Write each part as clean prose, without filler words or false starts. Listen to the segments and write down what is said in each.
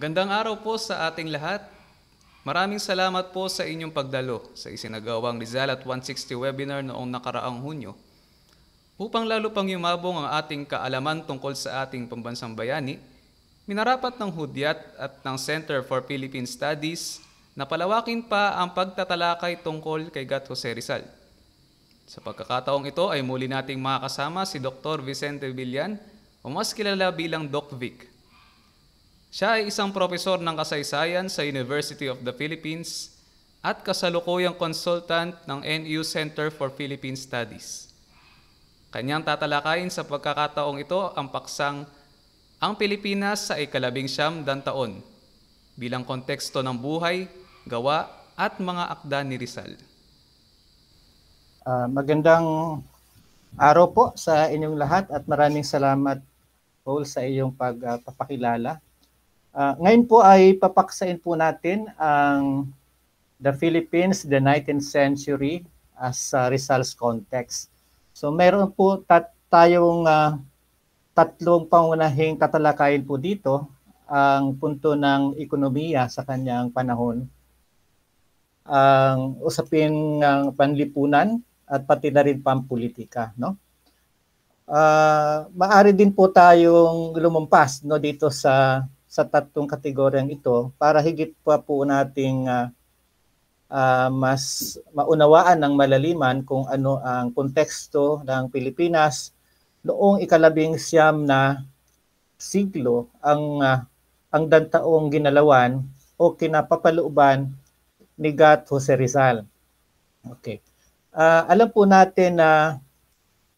Magandang araw po sa ating lahat. Maraming salamat po sa inyong pagdalo sa isinagawang Rizal at 160 webinar noong nakaraang Hunyo. Upang lalo pang yumabong ang ating kaalaman tungkol sa ating pambansang bayani, minarapat ng Hudyat at ng Center for Philippine Studies na palawakin pa ang pagtatalakay tungkol kay Gat Jose Rizal. Sa pagkakataong ito ay muli nating makakasama si Dr. Vicente Villan o mas kilala bilang Doc Vic. Siya ay isang profesor ng kasaysayan sa University of the Philippines at kasalukuyang consultant ng NU Center for Philippine Studies. Kanyang tatalakayin sa pagkakataong ito ang paksang ang Pilipinas sa ikalabing-siyam dantaon bilang konteksto ng buhay, gawa at mga akda ni Rizal. Magandang araw po sa inyong lahat at maraming salamat Paul sa iyong pagpapakilala. Ngayon po ay papaksain po natin ang The Philippines, the 19th century as Rizal's context. So meron po tayong tatlong pangunahing tatalakayin po dito, ang punto ng ekonomiya sa kanyang panahon, ang usapin ng panlipunan at pati na rin pampolitika, no? Maari din po tayong lumampas, no, dito sa tatlong kategoryang ito para higit pa po nating mas maunawaan ng malaliman kung ano ang konteksto ng Pilipinas noong ikalabing-siyam na siglo, ang dantaong ginalawan o kinapapalooban ni Gat Jose Rizal. Okay. Alam po natin na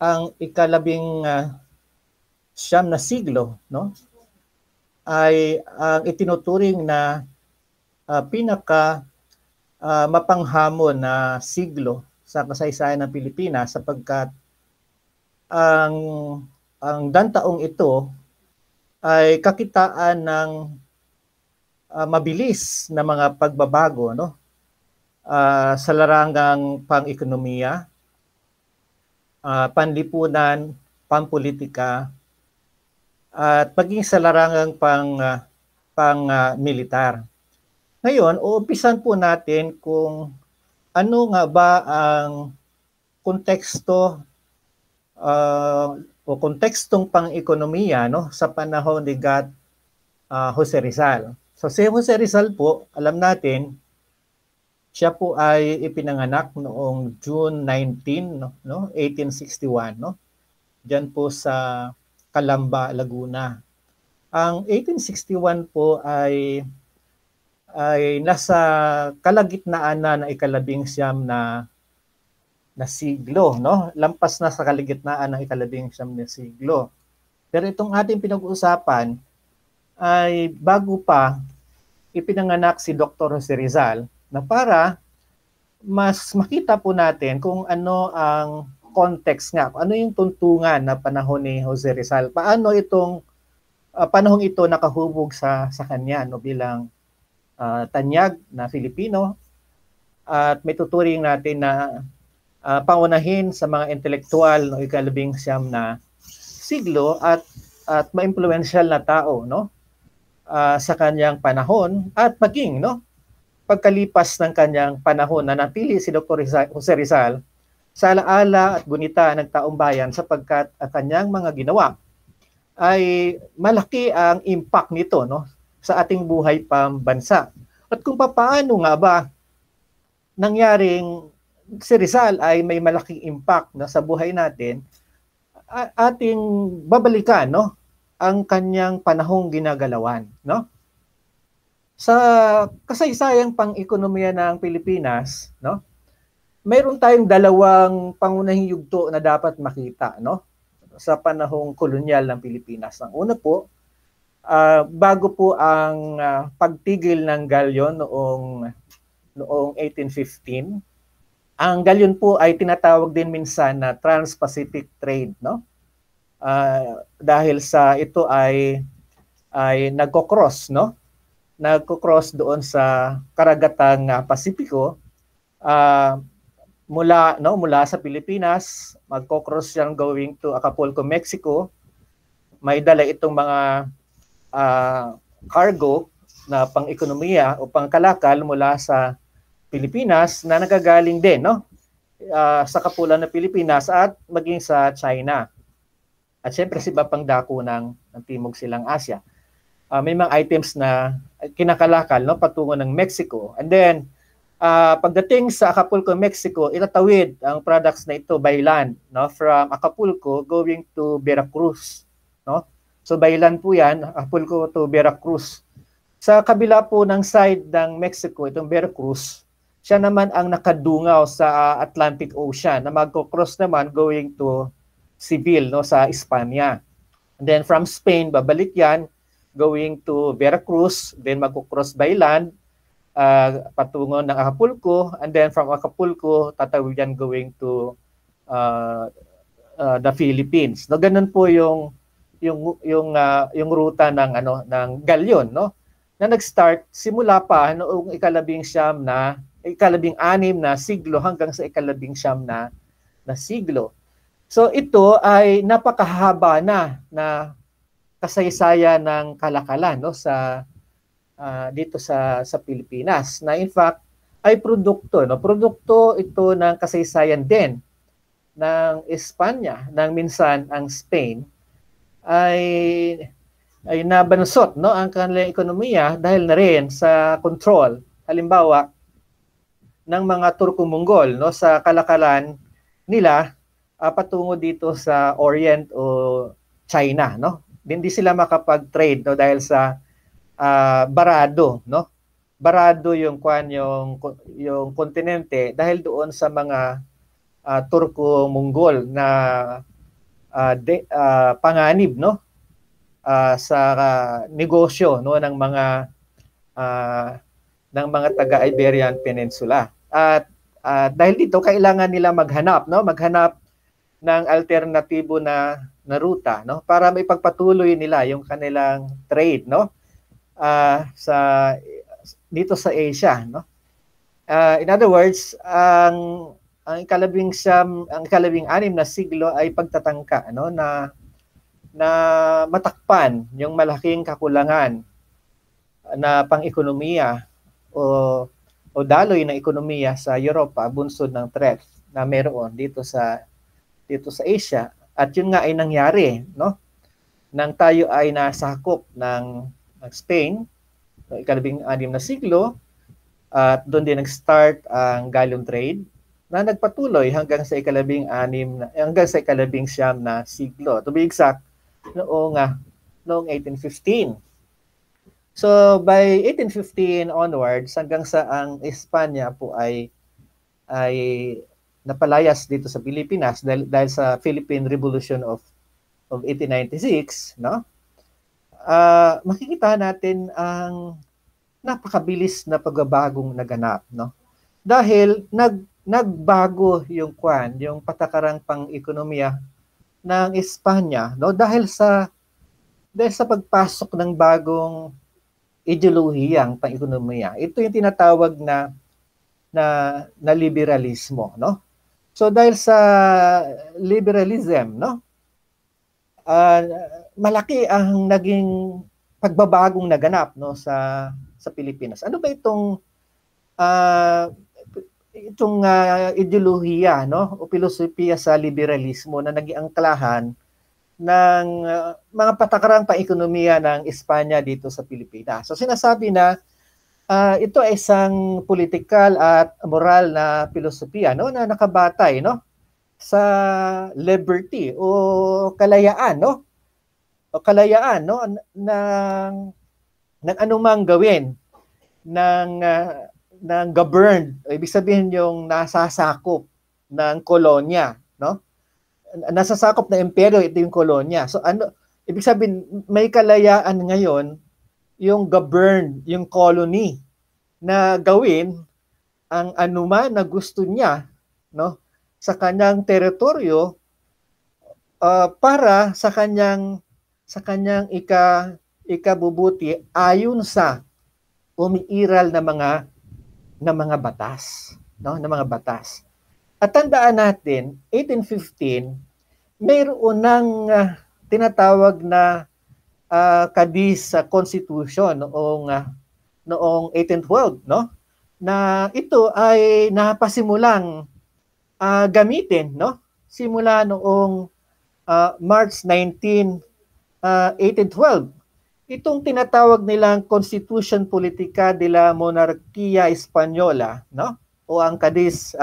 ang ikalabing-siyam na siglo, no, ay ang itinuturing na pinaka mapanghamon na siglo sa kasaysayan ng Pilipinas sapagkat ang dantaong ito ay kakitaan ng mabilis na mga pagbabago, no, sa larangang pang-ekonomiya, panlipunan, pampolitika, at pagiging sa larangang pang-militar. Ngayon, uumpisan po natin kung ano nga ba ang konteksto o kontekstong pang-ekonomiya, no, sa panahon ni Gat Jose Rizal. So si Jose Rizal po, alam natin, siya po ay ipinanganak noong June 19, no, 1861, no, dyan po sa Kalamba, Laguna. Ang 1861 po ay nasa kalagitnaan na ng ikalabing-siyam na siglo, no? Lampas na sa kalagitnaan ng ikalabing-siyam na siglo. Pero itong ating pinag-uusapan ay bago pa ipinanganak si Dr. Jose Rizal, na para mas makita po natin kung ano ang context nga, ano yung tuntungan na panahon ni Jose Rizal, paano itong panahong ito nakahubog sa kanya, no, bilang tanyag na Filipino, at may tuturing natin na pangunahin sa mga intelektual no ikalabing-siyam na siglo at ma-influential na tao, no, sa kanyang panahon at maging, no, pagkalipas ng kanyang panahon na napili si Dr. Jose Rizal sa alaala at gunita ng taong bayan sapagkat ang kanyang mga ginawa ay malaki ang impact nito, no, sa ating buhay pambansa. At kung paano nga ba nangyaring si Rizal ay may malaking impact na sa buhay natin, ating babalikan, no, ang kanyang panahong ginagalawan, no. Sa kasaysayang pang-ekonomiya ng Pilipinas, no, mayroon tayong dalawang pangunahing yugto na dapat makita, no, sa panahong kolonyal ng Pilipinas. Ang una po, bago po ang pagtigil ng Galyon noong 1815, ang Galyon po ay tinatawag din minsan na Trans-Pacific Trade, no, dahil sa ito ay nagko-cross, no, nagko-cross doon sa karagatang Pasipiko. Mula sa Pilipinas, magko-cross siyang going to Acapulco, Mexico. May dala itong mga cargo na pang-ekonomiya o pang-kalakal mula sa Pilipinas na nagagaling din, no? Sa kapulan ng Pilipinas at maging sa China. At syempre sa iba pang dako ng Timog Silang Asya. May mga items na kinakalakal, no, patungo ng Mexico. And then, pagdating sa Acapulco, Mexico, itatawid ang products na ito by land, no, from Acapulco going to Veracruz, no? So by land po 'yan, Acapulco to Veracruz. Sa kabila po ng side ng Mexico, itong Veracruz, siya naman ang nakadungaw sa Atlantic Ocean na magko-cross naman going to Seville, no, sa Espanya. And then from Spain babalik 'yan going to Veracruz, then magko-cross by land patungo ng Acapulco, and then from Acapulco tatawid yan going to the Philippines. No, ganun po yung ruta ng ano ng Galyon, no, na nag-start simula pa noong ikalabing-anim na siglo hanggang sa ikalabing-siyam na siglo. So ito ay napakahaba na kasaysayan ng kalakalan, no, sa dito sa Pilipinas, na in fact ay produkto, no, produkto ito ng kasaysayan din ng Espanya, nang minsan ang Spain ay nabansot, no, ang kanilang ekonomiya dahil na rin sa control halimbawa ng mga Turko-Mongol, no, sa kalakalan nila patungo dito sa Orient o China, no. Hindi sila makapag-trade, no, dahil sa barado, no? Barado yung kontinente dahil doon sa mga Turko-Mongol na panganib, no? Sa negosyo, no, ng mga taga-Iberian Peninsula. At dahil dito kailangan nila maghanap, no? Maghanap ng alternatibo na ruta, no, para maipagpatuloy nila yung kanilang trade, no? Sa dito sa Asia, no. In other words, ang ikalabing-anim na siglo ay pagtatangka, no, na matakpan yung malaking kakulangan na pang-ekonomiya o daloy ng ekonomiya sa Europa, bunsod ng threat na meron dito sa Asia. At yun nga ay nangyari, no, nang tayo ay nasakop ng Spain, so ikalabing-anim na siglo, at doon din nag-start ang Galyon trade na nagpatuloy hanggang sa ikalabing-siyam na siglo. To be exact, noong 1815. So by 1815 onwards, hanggang sa ang Espanya po ay napalayas dito sa Pilipinas dahil sa Philippine Revolution of 1896, no? Makikita natin ang napakabilis na pagbabagong naganap, no, dahil nagbago yung patakarang pang-ekonomiya ng Espanya, no, dahil sa pagpasok ng bagong ideolohiyang pang-ekonomiya. Ito yung tinatawag na liberalismo, no. So dahil sa liberalism, no, malaki ang naging pagbabagong naganap, no, sa Pilipinas. Ano ba itong ideolohiya, no, o filosofiya sa liberalismo na naging angklahan ng mga patakarang pang-ekonomiya ng Espanya dito sa Pilipinas? So sinasabi na ito ay isang political at moral na filosofiya, no, na nakabatay, no, sa liberty o kalayaan, no? O kalayaan, no, ng anumang gawin ng governed, ibig sabihin yung nasasakop ng kolonya, no? Nasasakop na imperyo ito yung kolonya. So ano, ibig sabihin may kalayaan ngayon yung governed, yung colony, na gawin ang anuman na gusto niya, no, sa kanyang teritoryo, para sa kanyang ikabubuti ayon sa umiiral na mga batas, no, na mga batas. At tandaan natin, 1815 mayroon ng tinatawag na Cadiz Constitution noong noong 18th world, no? Na ito ay napasimulang gamitin, no? Simula noong March 19, 1812. Itong tinatawag nilang Constitution Politica de la Monarquía Española, no? O ang Cadiz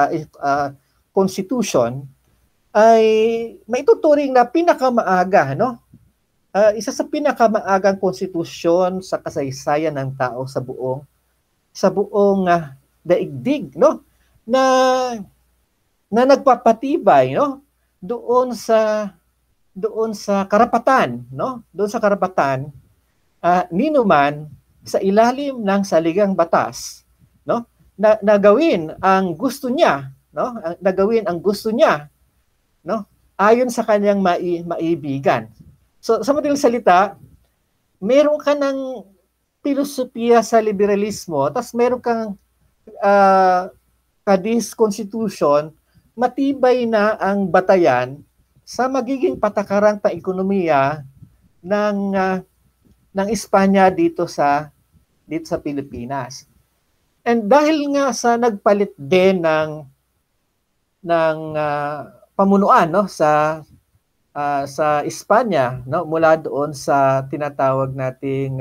Constitution ay maituturing na pinakamaaga, no? Isa sa pinakamaagang konstitusyon sa kasaysayan ng tao sa buong daigdig, no? Na nagpapatibay, no? Doon sa karapatan, no? Doon sa karapatan ninuman sa ilalim ng saligang batas, no? Na gawin ang gusto niya, no? No? Ayon sa kanyang maibigan. So sa madaling salita, meron ka ng pilosopiya sa liberalismo, tapos meron kang Cadiz Constitution, matibay na ang batayan sa magiging patakarang ekonomiya ng Espanya dito sa Pilipinas. And dahil nga sa nagpalit din ng pamunuan, no, sa Espanya, no, mula doon sa tinatawag nating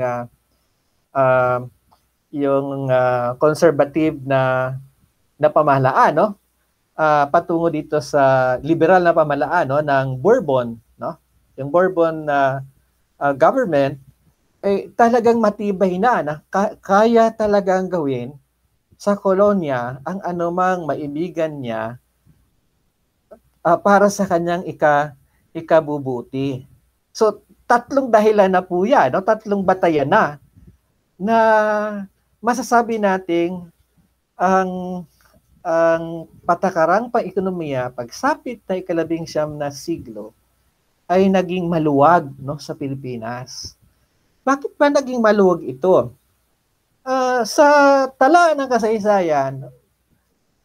yung conservative na pamahalaan, no, patungo dito sa liberal na pamahalaan, no, ng Bourbon, no, yung Bourbon government, eh, talagang matibay na kaya talagang gawin sa kolonya ang anumang maibigan niya para sa kanyang ikabubuti. So tatlong dahilan na po yan, no, tatlong batayan na masasabi nating ang patakarang pang-ekonomiya, pagsapit na ika-19 na siglo, ay naging maluwag, no, sa Pilipinas. Bakit ba naging maluwag ito? Sa tala ng kasaysayan,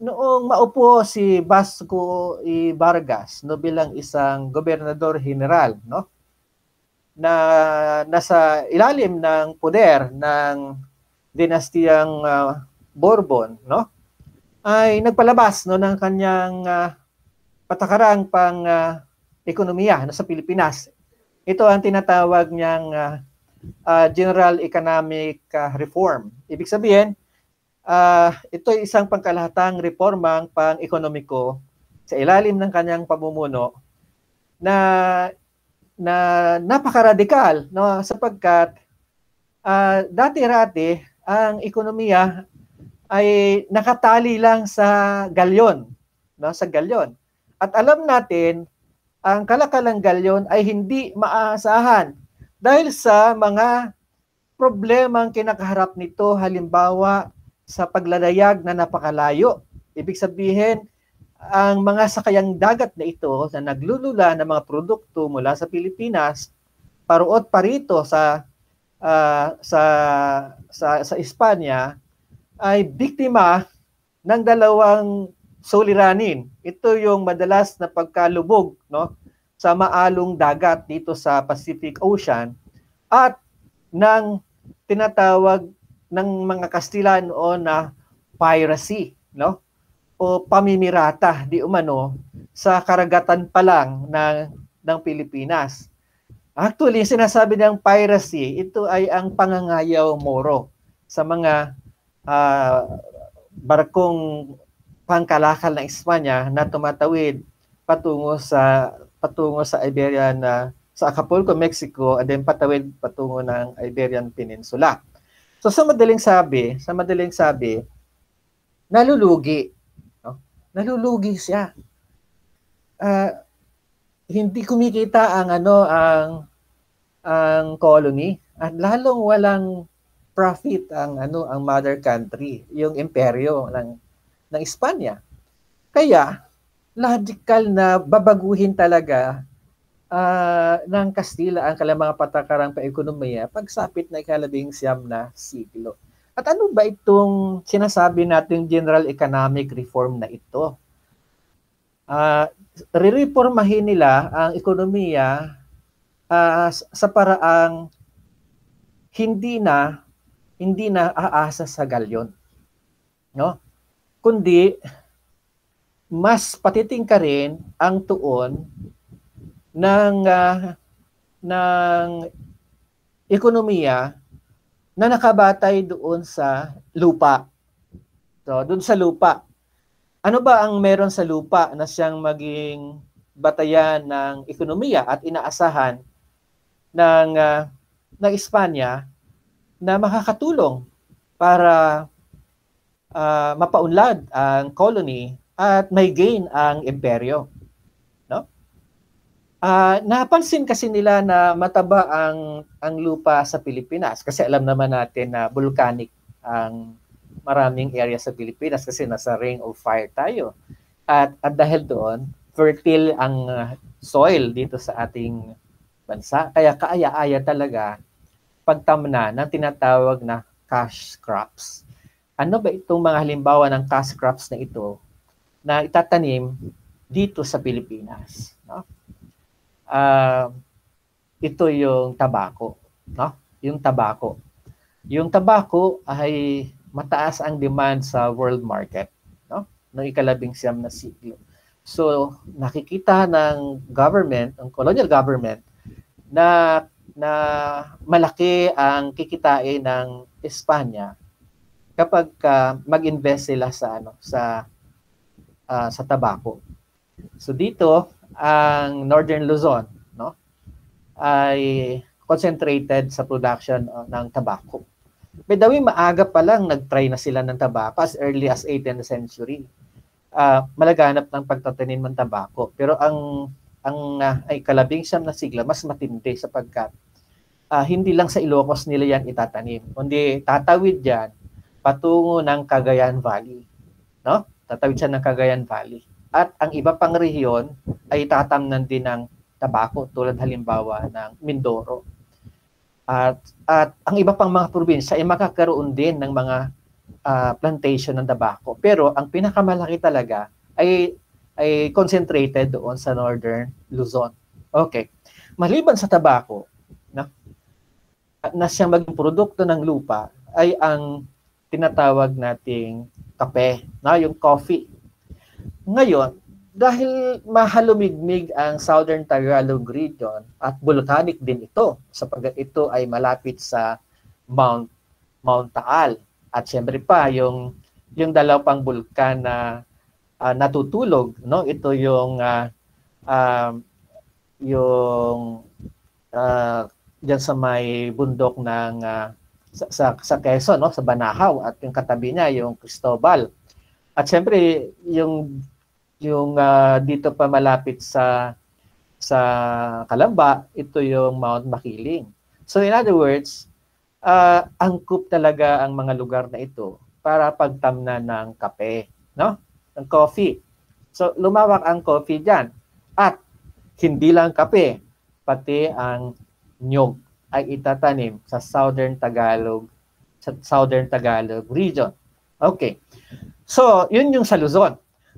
noong maupo si Vasco I Vargas, no, bilang isang gobernador general, no, na nasa ilalim ng poder ng dinastiyang Bourbon, no, ay nagpalabas, no, ng kanyang patakarang pang-ekonomiya sa Pilipinas. Ito ang tinatawag niyang General Economic Reform. Ibig sabihin, ito ay isang pangkalahatang reformang pang-ekonomiko sa ilalim ng kanyang pamumuno na napakaradikal, no, sapagkat dati-rati ang ekonomiya ay nakatali lang sa Galyon, no, sa Galyon. At alam natin, ang kalakalang Galyon ay hindi maaasahan dahil sa mga problemang kinakaharap nito, halimbawa sa paglalayag na napakalayo. Ibig sabihin, ang mga sakayang dagat na ito na naglulula ng mga produkto mula sa Pilipinas, paruot pa rito sa Espanya, ay biktima ng dalawang suliranin. Ito yung madalas na pagkalubog, no, sa maalong dagat dito sa Pacific Ocean at ng tinatawag ng mga Kastila noon na piracy, no, o pamimirata di umano sa karagatan pa lang ng Pilipinas. Actually, sinasabi ng piracy, ito ay ang pangangayaw moro sa mga barkong pangkalakal ng Espanya na tumatawid patungo sa Iberian, sa Acapulco, Mexico, at then patawid patungo ng Iberian Peninsula. So sa madaling sabi, nalulugi, no? Nalulugi siya. Hindi kumikita ang colony at lalong walang profit ang mother country, yung imperyo ng Espanya. Kaya logical na babaguhin talaga ng Kastila ang kalamang patakarang paekonomiya pagsapit na ika-19 na siglo. At ano ba itong sinasabi nating general economic reform na ito? Re-reformahin nila ang ekonomiya sa paraang hindi na hindi na aasa sa Galyon, no? Kundi mas patitingkarin ang tuon ng ekonomiya na nakabatay doon sa lupa. So, doon sa lupa. Ano ba ang meron sa lupa na siyang maging batayan ng ekonomiya at inaasahan ng Espanya na makakatulong para mapaunlad ang colony at may gain ang imperyo? Napansin kasi nila na mataba ang lupa sa Pilipinas kasi alam naman natin na volcanic ang maraming area sa Pilipinas kasi nasa Ring of Fire tayo. At dahil doon, fertile ang soil dito sa ating bansa. Kaya kaaya-aya talaga pagtamna ng tinatawag na cash crops. Ano ba itong mga halimbawa ng cash crops na ito na itatanim dito sa Pilipinas? No? Ito yung tabako, no? Yung tabako ay mataas ang demand sa world market, no? Noong ika-19 na siglo. So nakikita ng government, ang colonial government, na malaki ang kikitain ng Espanya kapag mag-invest sila sa sa tabako. So dito ang Northern Luzon, no, ay concentrated sa production ng tabako. By the way, maaga pa lang nag-try na sila ng tabako as early as 18th century. Malaganap ng pagtatanim ng tabako. Pero ang ika-19 na siglo, mas matindi sapagkat hindi lang sa Ilocos nila yan itatanim, kundi tatawid yan patungo ng Cagayan Valley. No? Tatawid siya ng Cagayan Valley. At ang iba pang rehiyon ay tatamnan din ng tabako tulad halimbawa ng Mindoro. At ang iba pang mga probinsya ay makakaroon din ng mga plantation ng tabako. Pero ang pinakamalaki talaga ay concentrated doon sa Northern Luzon. Okay. Maliban sa tabako, na siyang maging produkto ng lupa ay ang tinatawag nating kape, na yung coffee. Ngayon, dahil mahalumigmig ang Southern Tagalog region at volcanic din ito, sapagkat ito ay malapit sa Mount Taal. At siyempre pa, yung dalaw pang bulkan na natutulog, no? Ito yung diyan sa may bundok ng sa Quezon, no? Sa Banahaw, at yung katabi niya, yung Cristobal. At siyempre, yung dito pa malapit sa Kalamba, ito yung Mount Makiling. So in other words, angkop talaga ang mga lugar na ito para pagtamna ng kape, no? Ng coffee. So lumawak ang coffee diyan. At hindi lang kape, pati ang nyog ay itatanim sa Southern Tagalog region. Okay. So, yun yung sa Luzon.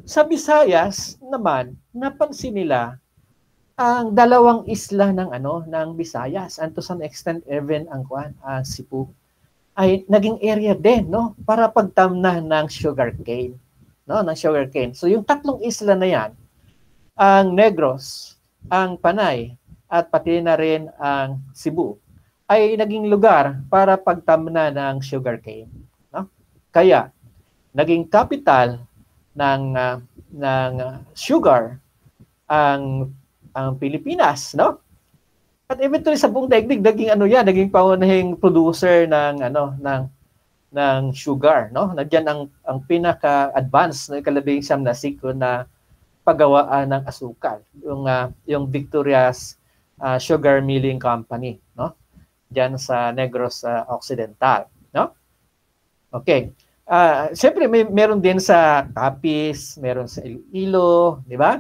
Sa Bisayas naman, napansin nila ang dalawang isla ng Bisayas, and to some extent even ang Cebu ay naging area din, no, para pagtamna ng sugarcane, no, ng sugarcane. So yung tatlong isla na yan, ang Negros, ang Panay, at pati na rin ang Cebu ay naging lugar para pagtamna ng sugarcane, no? Kaya naging capital ng sugar ang Pilipinas, no? At eventually sa buong daigdig naging pangunahing producer ng sugar, no? Nandiyan ang pinaka-advanced na ika-19 na siglo na paggawaan ng asukal, yung Victoria's Sugar Milling Company, no? Diyan sa Negros Occidental, no? Okay. Siyempre, meron din sa Capiz, meron sa Iloilo, di ba?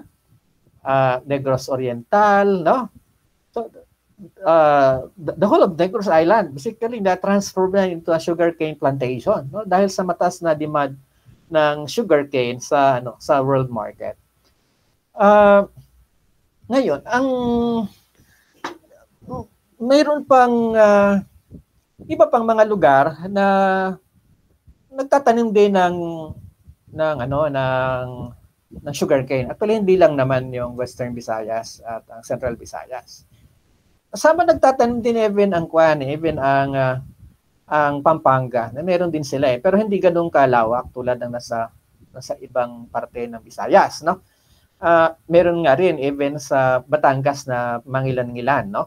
Negros Oriental, no? So, the whole of Negros Island, basically, na-transform na into a sugarcane plantation, no? Dahil sa mataas na demand ng sugarcane sa world market. Ngayon, mayroon pang iba pang mga lugar na nagtatanim din ng sugarcane. Actually, hindi lang naman yung Western Visayas at ang Central Visayas. Kasama nagtatanim din even ang Pampanga, na meron din sila eh, pero hindi ganun kalawak tulad ng nasa ibang parte ng Visayas, no? Meron nga rin even sa Batangas na mangilan-ngilan, no?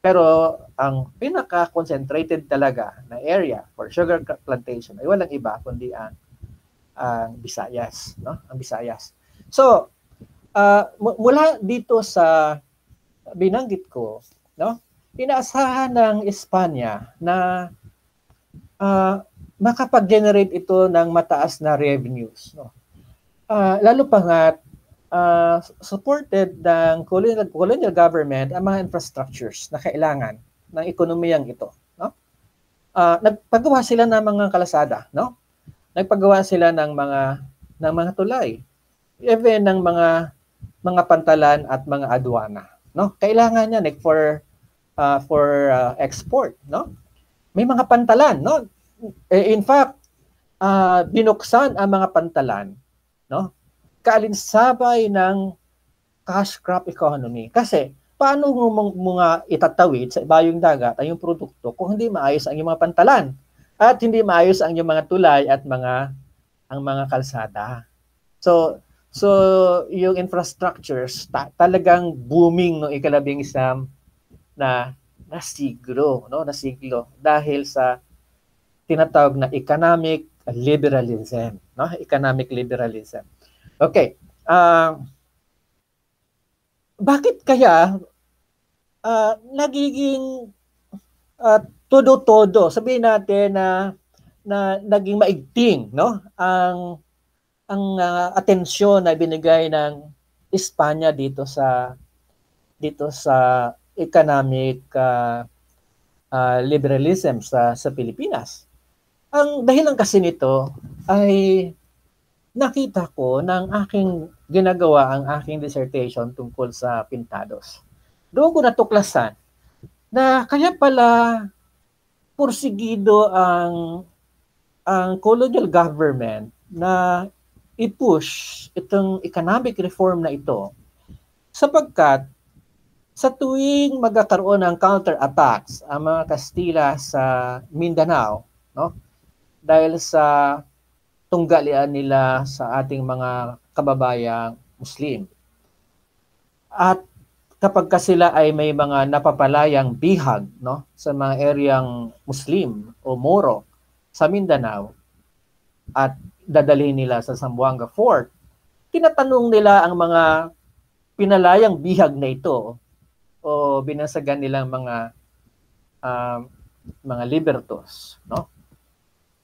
Pero ang pinaka-concentrated talaga na area for sugar plantation ay walang iba kundi ang Visayas, no? Ang Visayas. So, mula dito sa binanggit ko, no? Inaasahan ng Espanya na makapag-generate ito ng mataas na revenues, no? Lalo pa nga supported ng colonial government ang mga infrastructures na kailangan ng ekonomiyang ito, no? Nagpagawa sila ng mga kalasada, no? Nagpagawa sila ng mga tulay, even ng mga pantalan at mga aduana, no? Kailangan yan for export, no? May mga pantalan, no? In fact, binuksan ang mga pantalan, no? Kaalinsabay ng cash crop economy. Kasi, paano mga itatawid sa bayong dagat ang yung produkto kung hindi maayos ang yung mga pantalan at hindi maayos ang yung mga tulay at ang mga kalsada. So yung infrastructures talagang booming no ika-11 na siglo, no, na siglo dahil sa tinatawag na economic liberalism, no, economic liberalism. Okay. Bakit kaya nagiging todo-todo, sabihin natin na naging maigting, no, ang atensyon na binigay ng Espanya dito sa economic liberalism sa Pilipinas. Ang dahilan kasi nito ay nakita ko ng aking ginagawa ang aking dissertation tungkol sa pintados. Doon ko natuklasan na kaya pala porsigido ang colonial government na i-push itong economic reform na ito sapagkat sa tuwing magkakaroon ng counter-attacks ang mga Kastila sa Mindanao, no? Dahil sa tunggalian nila sa ating mga kababayang Muslim. At kapag sila ay may mga napapalayang bihag, no, sa mga eryang Muslim o Moro sa Mindanao at dadalhin nila sa Zamboanga Fort, tinatanong nila ang mga pinalayang bihag na ito o binasagan nilang mga libertos, no?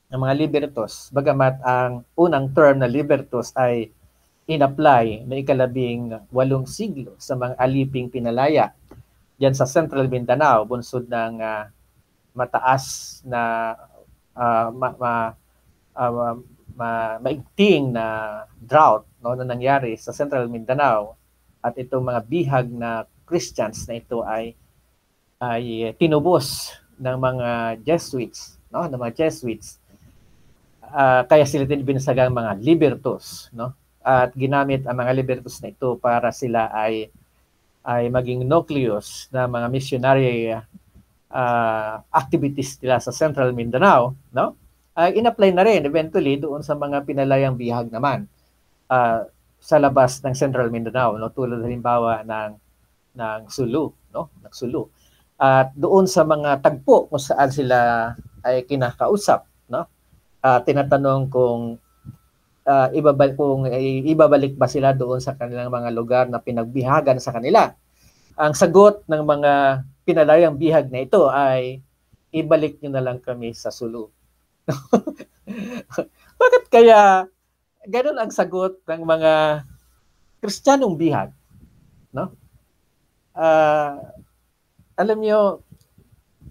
Ang mga libertos, bagamat ang unang term na libertos ay in-apply na ika-18 siglo sa mga aliping pinalaya diyan sa Central Mindanao bunsod ng mataas na maigting na drought, no, na nangyari sa Central Mindanao at itong mga bihag na Christians na ito ay tinubos ng mga Jesuits, no, ng mga Jesuits. Kaya sila din binasagang mga libertos, no, at ginamit ang mga libertos na ito para sila ay maging nucleus ng mga missionary activities nila sa Central Mindanao, no, ay in-apply na rin eventually doon sa mga pinalayang bihag naman sa labas ng Central Mindanao, no, tulad halimbawa ng Sulu, no, ng Sulu. At doon sa mga tagpo kung saan sila ay kinakausap, no, tinatanong kung ibabalik ba sila doon sa kanilang mga lugar na pinagbihagan sa kanila. Ang sagot ng mga pinalayang bihag na ito ay ibalik niyo na lang kami sa Sulu. Bakit kaya ganoon ang sagot ng mga Kristiyanong bihag, no? Alam niyo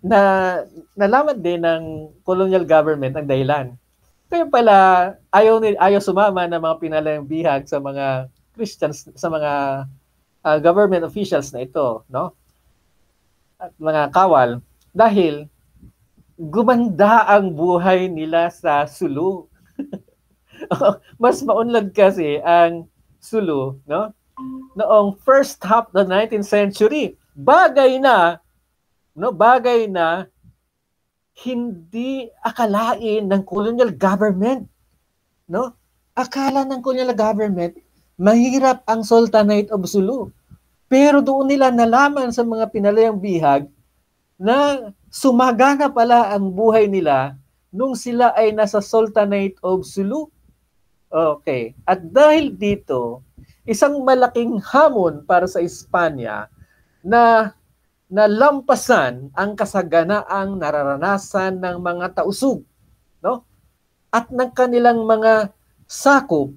na nalaman din ng colonial government ang dahilan. Kaya pala ayaw sumama ng mga pinalayang bihag sa mga Christians, sa mga government officials na ito, no? At mga kawal dahil gumanda ang buhay nila sa Sulu. Mas maunlad kasi ang Sulu, no? Noong first half of the 19th century, bagay na hindi akalain ng colonial government, no? Akala ng colonial government, mahirap ang Sultanate of Sulu. Pero doon nila nalaman sa mga pinalayang bihag na sumagana pala ang buhay nila nung sila ay nasa Sultanate of Sulu. Okay. At dahil dito, isang malaking hamon para sa Espanya na nalampasan ang kasaganaang nararanasan ng mga tausug, no? At ng kanilang mga sakop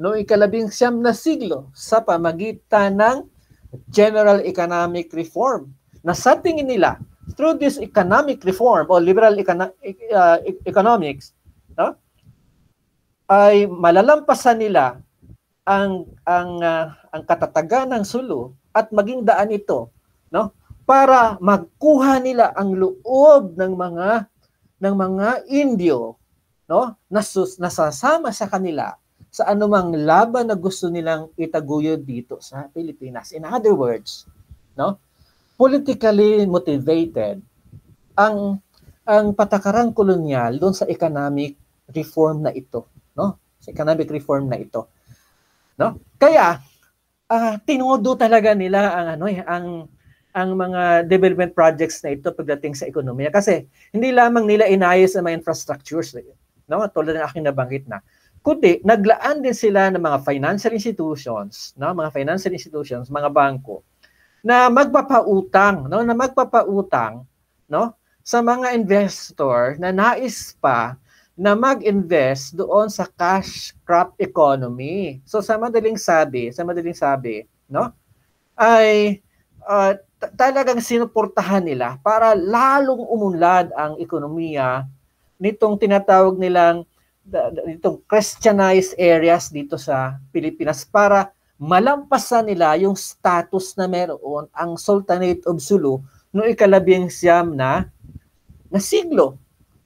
noong 19 na siglo sa pamagitan ng general economic reform. Na sa tingin nila, through this economic reform or liberal economics, no, ay malalampasan nila ang katatagan ng Sulu at maging daan ito, no, para magkuha nila ang loob ng mga Indio, no, nasasama sa kanila sa anumang laban na gusto nilang itaguyod dito sa Pilipinas. In other words, no, politically motivated ang patakarang kolonyal doon sa economic reform na ito, no? Sa economic reform na ito, no? Kaya tinudo talaga nila ang mga development projects na ito pagdating sa ekonomiya, kasi hindi lamang nila inayos ang mga infrastructures, no? Tulad ng aking nabanggit na, kundi naglaan din sila ng mga financial institutions, no? Mga bangko na magpapautang, no? Sa mga investor na nais pa na mag-invest doon sa cash crop economy. So sa madaling sabi, no? Ay talagang sinuportahan nila para lalong umunlad ang ekonomiya nitong tinatawag nilang itong Christianized areas dito sa Pilipinas, para malampasan nila yung status na meron ang Sultanate of Sulu noong 19 na siglo.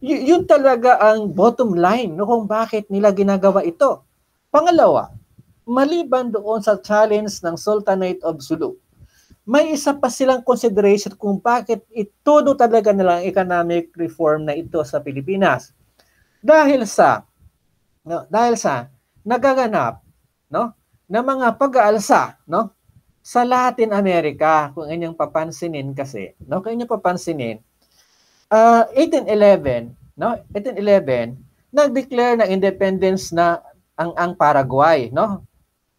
Yun talaga ang bottom line, no, kung bakit nila ginagawa ito. Pangalawa, maliban doon sa challenge ng Sultanate of Sulu, may isa pa silang consideration kung bakit itudo talaga nilang economic reform na ito sa Pilipinas. Dahil sa nagaganap, no, na mga pag-aalsa, no, sa Latin America. Kung inyong papansinin kasi, no, 1811 nag-declare ng independence na ang Paraguay, no.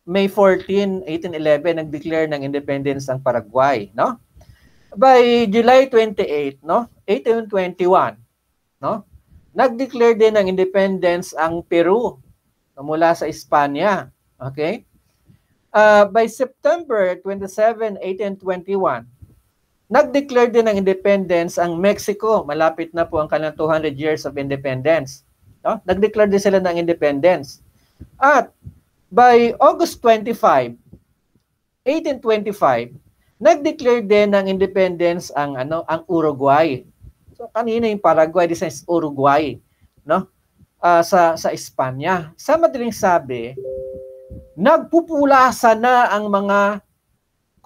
May 14, 1811 nag-declare ng independence ang Paraguay, no. By July 28, no, 1821, no, nag-declare din ng independence ang Peru mula sa Espanya. Okay? By September 27, 1821, nag-declare din ng independence ang Mexico. Malapit na po ang kanilang 200 years of independence, no? Nag-declare din sila ng independence. At by August 25, 1825, nag-declare din ng independence ang Uruguay. So kanina yung Paraguay, this is Uruguay, no? Sa Espanya. Sa madaling sabi, nagpupulasa na ang mga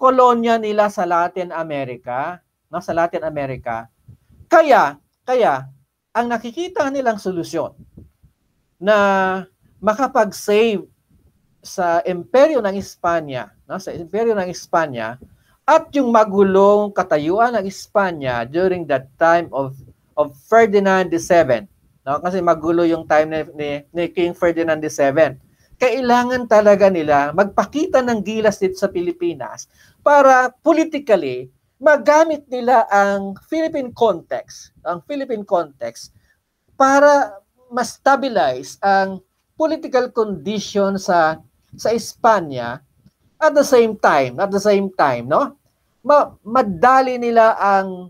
kolonya nila sa Latin America, no? Kaya ang nakikita nilang solusyon na makapag-save sa imperyo ng Espanya, no? At yung magulong katayuan ng Espanya during that time of Ferdinand VII, no? Kasi magulo yung time ni King Ferdinand VII. Kailangan talaga nila magpakita ng gilas dito sa Pilipinas para politically magamit nila ang Philippine context para ma-stabilize ang political condition sa Espanya. At the same time, no, madali nila ang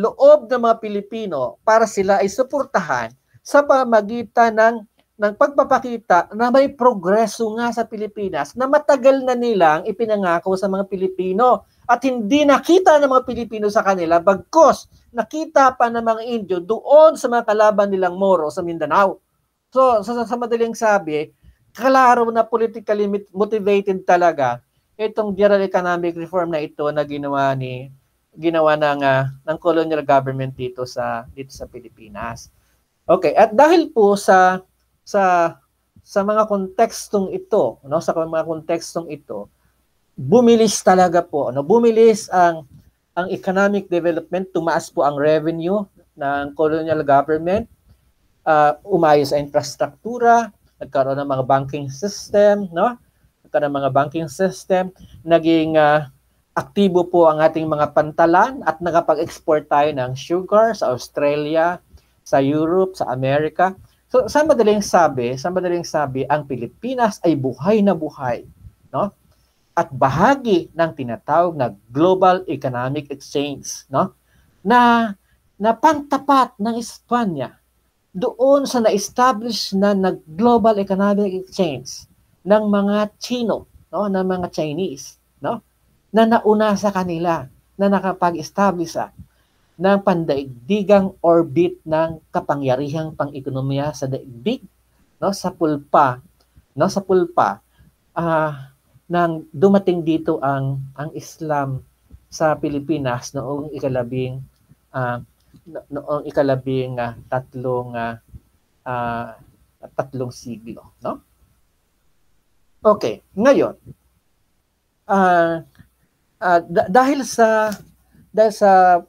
loob ng mga Pilipino para sila ay suportahan sa pamagitan ng pagpapakita na may progreso nga sa Pilipinas na matagal na nilang ipinangako sa mga Pilipino at hindi nakita ng mga Pilipino sa kanila, bagkos nakita pa ng mga Indio doon sa mga kalaban nilang Moro sa Mindanao. So sa madaling sabi, klaro na politically motivated talaga itong general economic reform na ito na ginawa ng colonial government dito sa Pilipinas. Okay, at dahil po sa mga kontekstong ito, no, sa mga kontekstong ito, bumilis talaga po, ano, bumilis ang economic development, tumaas po ang revenue ng colonial government, umayos ang infrastruktura, nagkaroon ng mga banking system, no? Nagkaroon ng mga banking system, naging aktibo po ang ating mga pantalan at nakapag-export tayo ng sugar sa Australia, sa Europe, sa Amerika. So sa madaling sabi, ang Pilipinas ay buhay na buhay, no? At bahagi ng tinatawag na global economic exchange, no, na pantapat ng Espanya doon sa na-establish na global economic exchange ng mga Chino, no, ng mga Chinese, no, na nauna sa kanila, na nakapag-establish ng pandaigdigang orbit ng kapangyarihang pang-ekonomiya sa daigdig, no, sa pulpa nang dumating dito ang Islam sa Pilipinas noong ikalabing tatlong siglo, no? Okay, ngayon dahil sa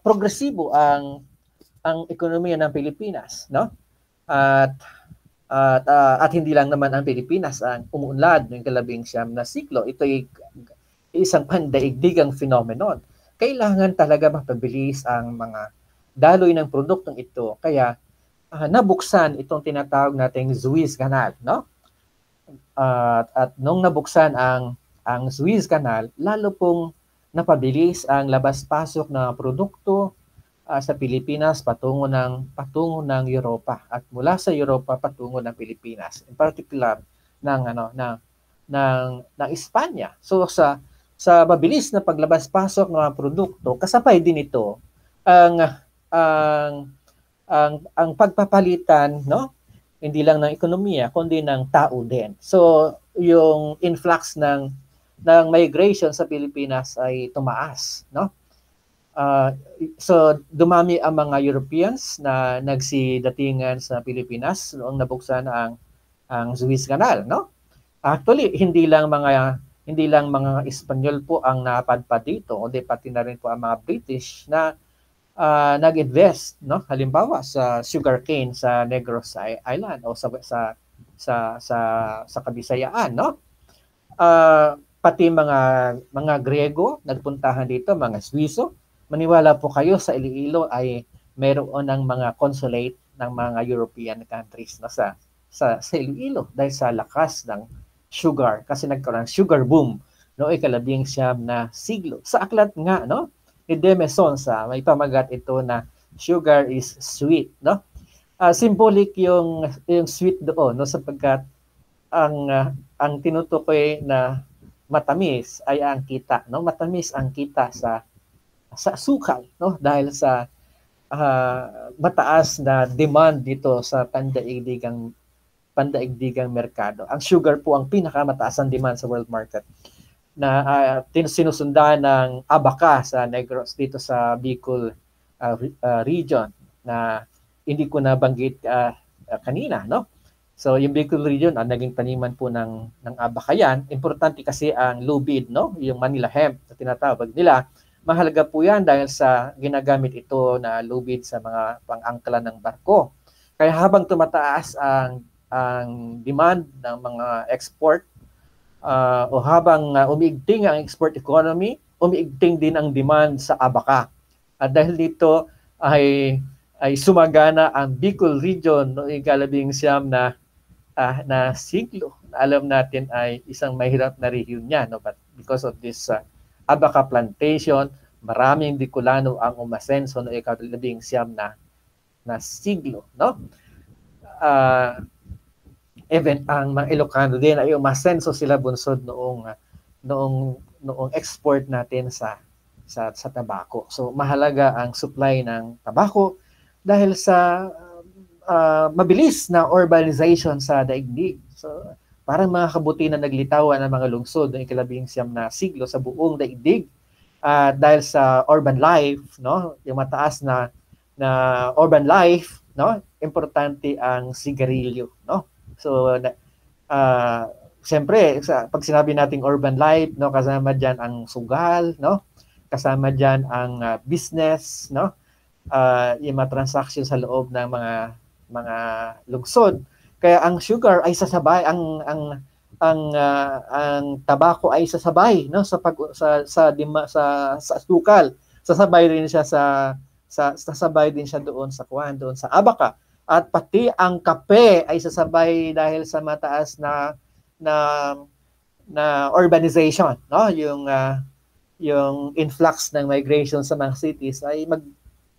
progresibo ang ekonomiya ng Pilipinas, no, at hindi lang naman ang Pilipinas ang umuunlad ng labing-siyam na siglo. Ito ay isang pandaigdigang phenomenon. Kailangan talaga mapabilis ang mga daloy ng produktong ito. Kaya nabuksan itong tinatawag nating Suez Canal, no? At nung nabuksan ang Suez Canal, lalo pong napabilis ang labas-pasok na produkto sa Pilipinas patungo ng Europa at mula sa Europa patungo ng Pilipinas, in particular ng Espanya. So sa mabilis na paglabas-pasok ng mga produkto, kasabay din ito ang pagpapalitan, no, hindi lang ng ekonomiya kundi ng tao din. So yung influx ng migration sa Pilipinas ay tumaas, no. So dumami ang mga Europeans na nagsidatingan sa Pilipinas noong nabuksan ang Suez Canal, no? Actually, hindi lang mga Espanyol po ang napadpad dito, kundi pati na rin po ang mga British na nag-invest, no? Halimbawa sa sugarcane sa Negros Island o sa Kabisayaan, no? Pati mga Griego nagpuntahan dito, mga Swiso. Maniwala po kayo, sa Iloilo ay mayroon ng mga consulate ng mga European countries na sa Iloilo dahil sa lakas ng sugar, kasi nagkaroon ng sugar boom noong ikalabing-siyam na siglo. Sa aklat nga, no, ni De Mesonza, may pamagat ito na sugar is sweet, no? Symbolic yung sweet doon, no, sapagkat ang tinutukoy na matamis ay ang kita, no? Matamis ang kita sa asukal, no, dahil sa mataas na demand dito sa pandaigdigang merkado. Ang sugar po ang pinakamataas ang demand sa world market, na sinusundan ng abaca sa Negros, dito sa Bicol region na hindi ko nabanggit kanina, no. So yung Bicol region ang naging taniman po ng abaca. Yan importante kasi ang lubid, no, yung Manila hemp na tinatawag nila. Mahalaga po yan dahil sa ginagamit ito na lubid sa mga pang-angkla ng barko. Kaya habang tumataas ang demand ng mga export, o habang umiigting ang export economy, umiigting din ang demand sa abaca. At dahil dito ay sumagana ang Bicol region noong ikalabing-siyam na siglo. Alam natin ay isang mahirap na rehiyon niya, no? But because of this abaca plantation, maraming Bicolano ang umasenso noong ikalabing-siyam na siglo, no? Even ang mga Ilocano din ay umasenso sila, bunsod noong export natin sa sa tabako. So mahalaga ang supply ng tabako dahil sa mabilis na urbanization sa daigdig. So parang mga kabuti na naglitawan ng mga lungsod ng ika-19 na siglo sa buong daigdig dahil sa urban life, no? Yung mataas na urban life, no? Importante ang sigarilyo, no? So siyempre, pag sinabi nating urban life, no, kasama diyan ang sugal, no? Kasama diyan ang business, no? Yung mga transaction sa loob ng mga lungsod. Kaya ang sugar ay sasabay, ang tabako ay sasabay, no, sa asukal. Sasabay rin siya doon sa kuwan, doon sa abaca. At pati ang kape ay sasabay dahil sa mataas na urbanization, no, yung influx ng migration sa mga cities ay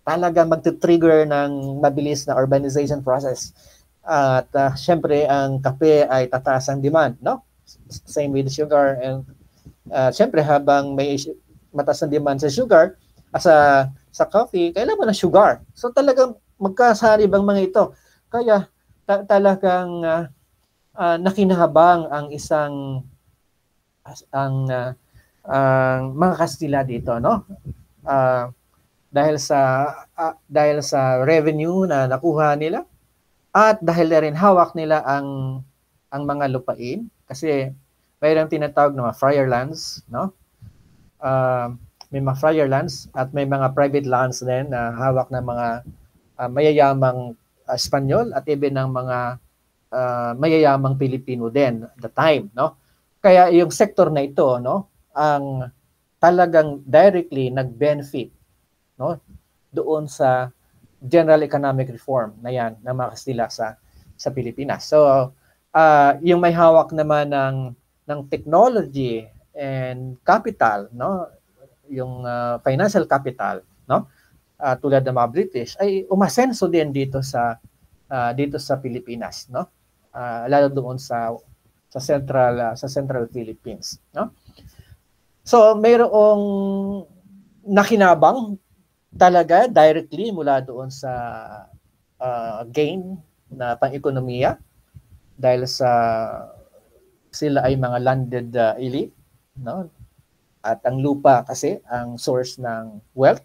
talaga magte-trigger ng mabilis na urbanization process, at syempre ang kape ay tataas ang demand, no, same with sugar. And syempre habang may mataas ang demand sa sugar sa coffee, kailangan ng sugar. So talagang magkasalibang mga ito, kaya talagang nakinahabang ang mga Kastila dito, no, dahil sa revenue na nakuha nila, at dahil na rin hawak nila ang mga lupain, kasi mayroong tinatawag na mga friar lands, no, may mga friar lands at may mga private lands din na hawak ng mga mayayamang Espanyol at even ng mga mayayamang Pilipino din at the time, no. Kaya yung sector na ito, no, ang talagang directly nag-benefit, no, doon sa general economic reform na yan ng mga Kastila sa Pilipinas. So yung may hawak naman ng technology and capital, no, yung financial capital, no, tulad ng mga British ay umasenso din dito sa Pilipinas, no. Lalo doon sa central Philippines, no. So mayroong nakinabang talaga directly mula doon sa gain na pang-ekonomiya dahil sa sila ay mga landed elite, no, at ang lupa kasi ang source ng wealth.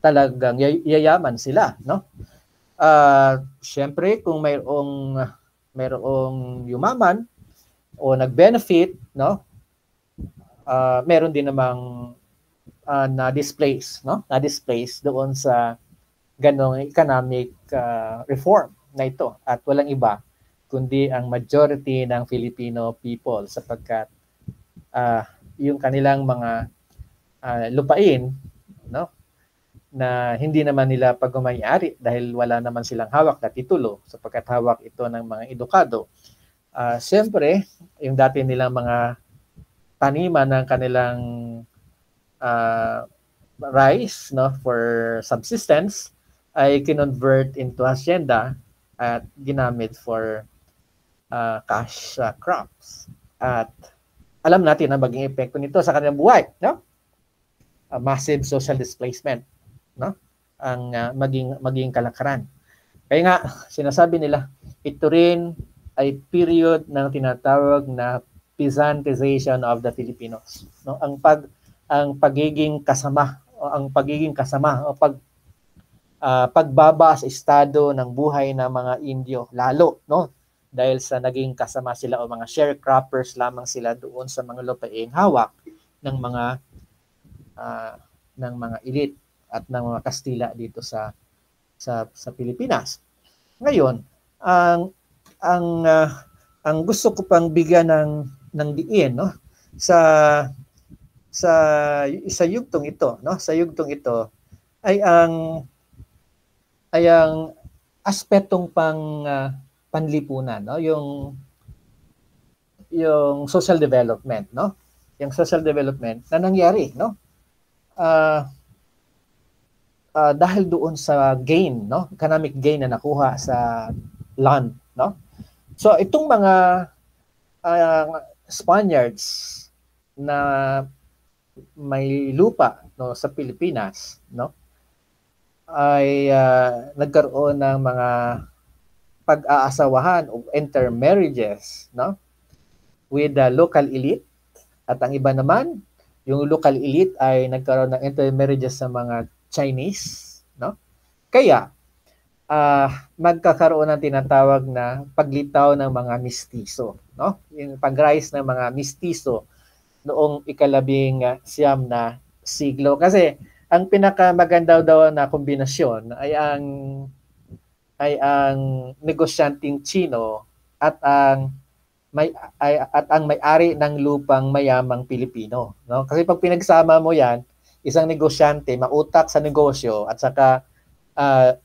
Talagang yayaman sila, no. Siyempre, kung mayroong yumaman o nag-benefit, no, meron din namang na-displace, no, na-displace doon sa ganong economic reform na ito, at walang iba kundi ang majority ng Filipino people, sapagkat yung kanilang mga lupain, no, na hindi naman nila pagmamayari dahil wala naman silang hawak na titulo, sapagkat hawak ito ng mga edukado. Siyempre, yung dati nilang mga taniman ng kanilang rice, no, for subsistence ay kinonvert into hacienda at ginamit for cash crops. At alam natin ang maging epekto nito sa kanilang buhay, no? Massive social displacement, no, ang maging kalakaran. Kaya nga sinasabi nila ito rin ay period ng tinatawag na Byzantinization of the Filipinos, no, ang pagiging kasama o pagbaba sa estado ng buhay ng mga Indio, lalo, no, dahil sa naging kasama sila o mga sharecroppers lamang sila doon sa mga lupaing hawak ng mga elite at ng mga Kastila dito sa Pilipinas. Ngayon, ang gusto ko pang bigyan ng diin, no, sa yugtong ito, no, sa yugtong ito ay ang aspetong panlipunan, no, yung social development, no, yung social development na nangyari, no, dahil doon sa gain, no, economic gain na nakuha sa land, no. So itong mga Spaniards na may lupa no sa Pilipinas no ay nagkaroon ng mga pag-aasawahan o intermarriages no with the local elite, at ang iba naman yung local elite ay nagkaroon ng intermarriages sa mga Chinese no. Kaya magkakaroon ng tinatawag na paglitaw ng mga mistiso, no? Yung pag-rise ng mga mistiso noong ika-19 na siglo. Kasi ang pinakamaganda daw na kombinasyon ay ang negosyanteng Chino at ang may-ari ng lupang mayamang Pilipino, no? Kasi pag pinagsama mo 'yan, isang negosyante mautak sa negosyo at saka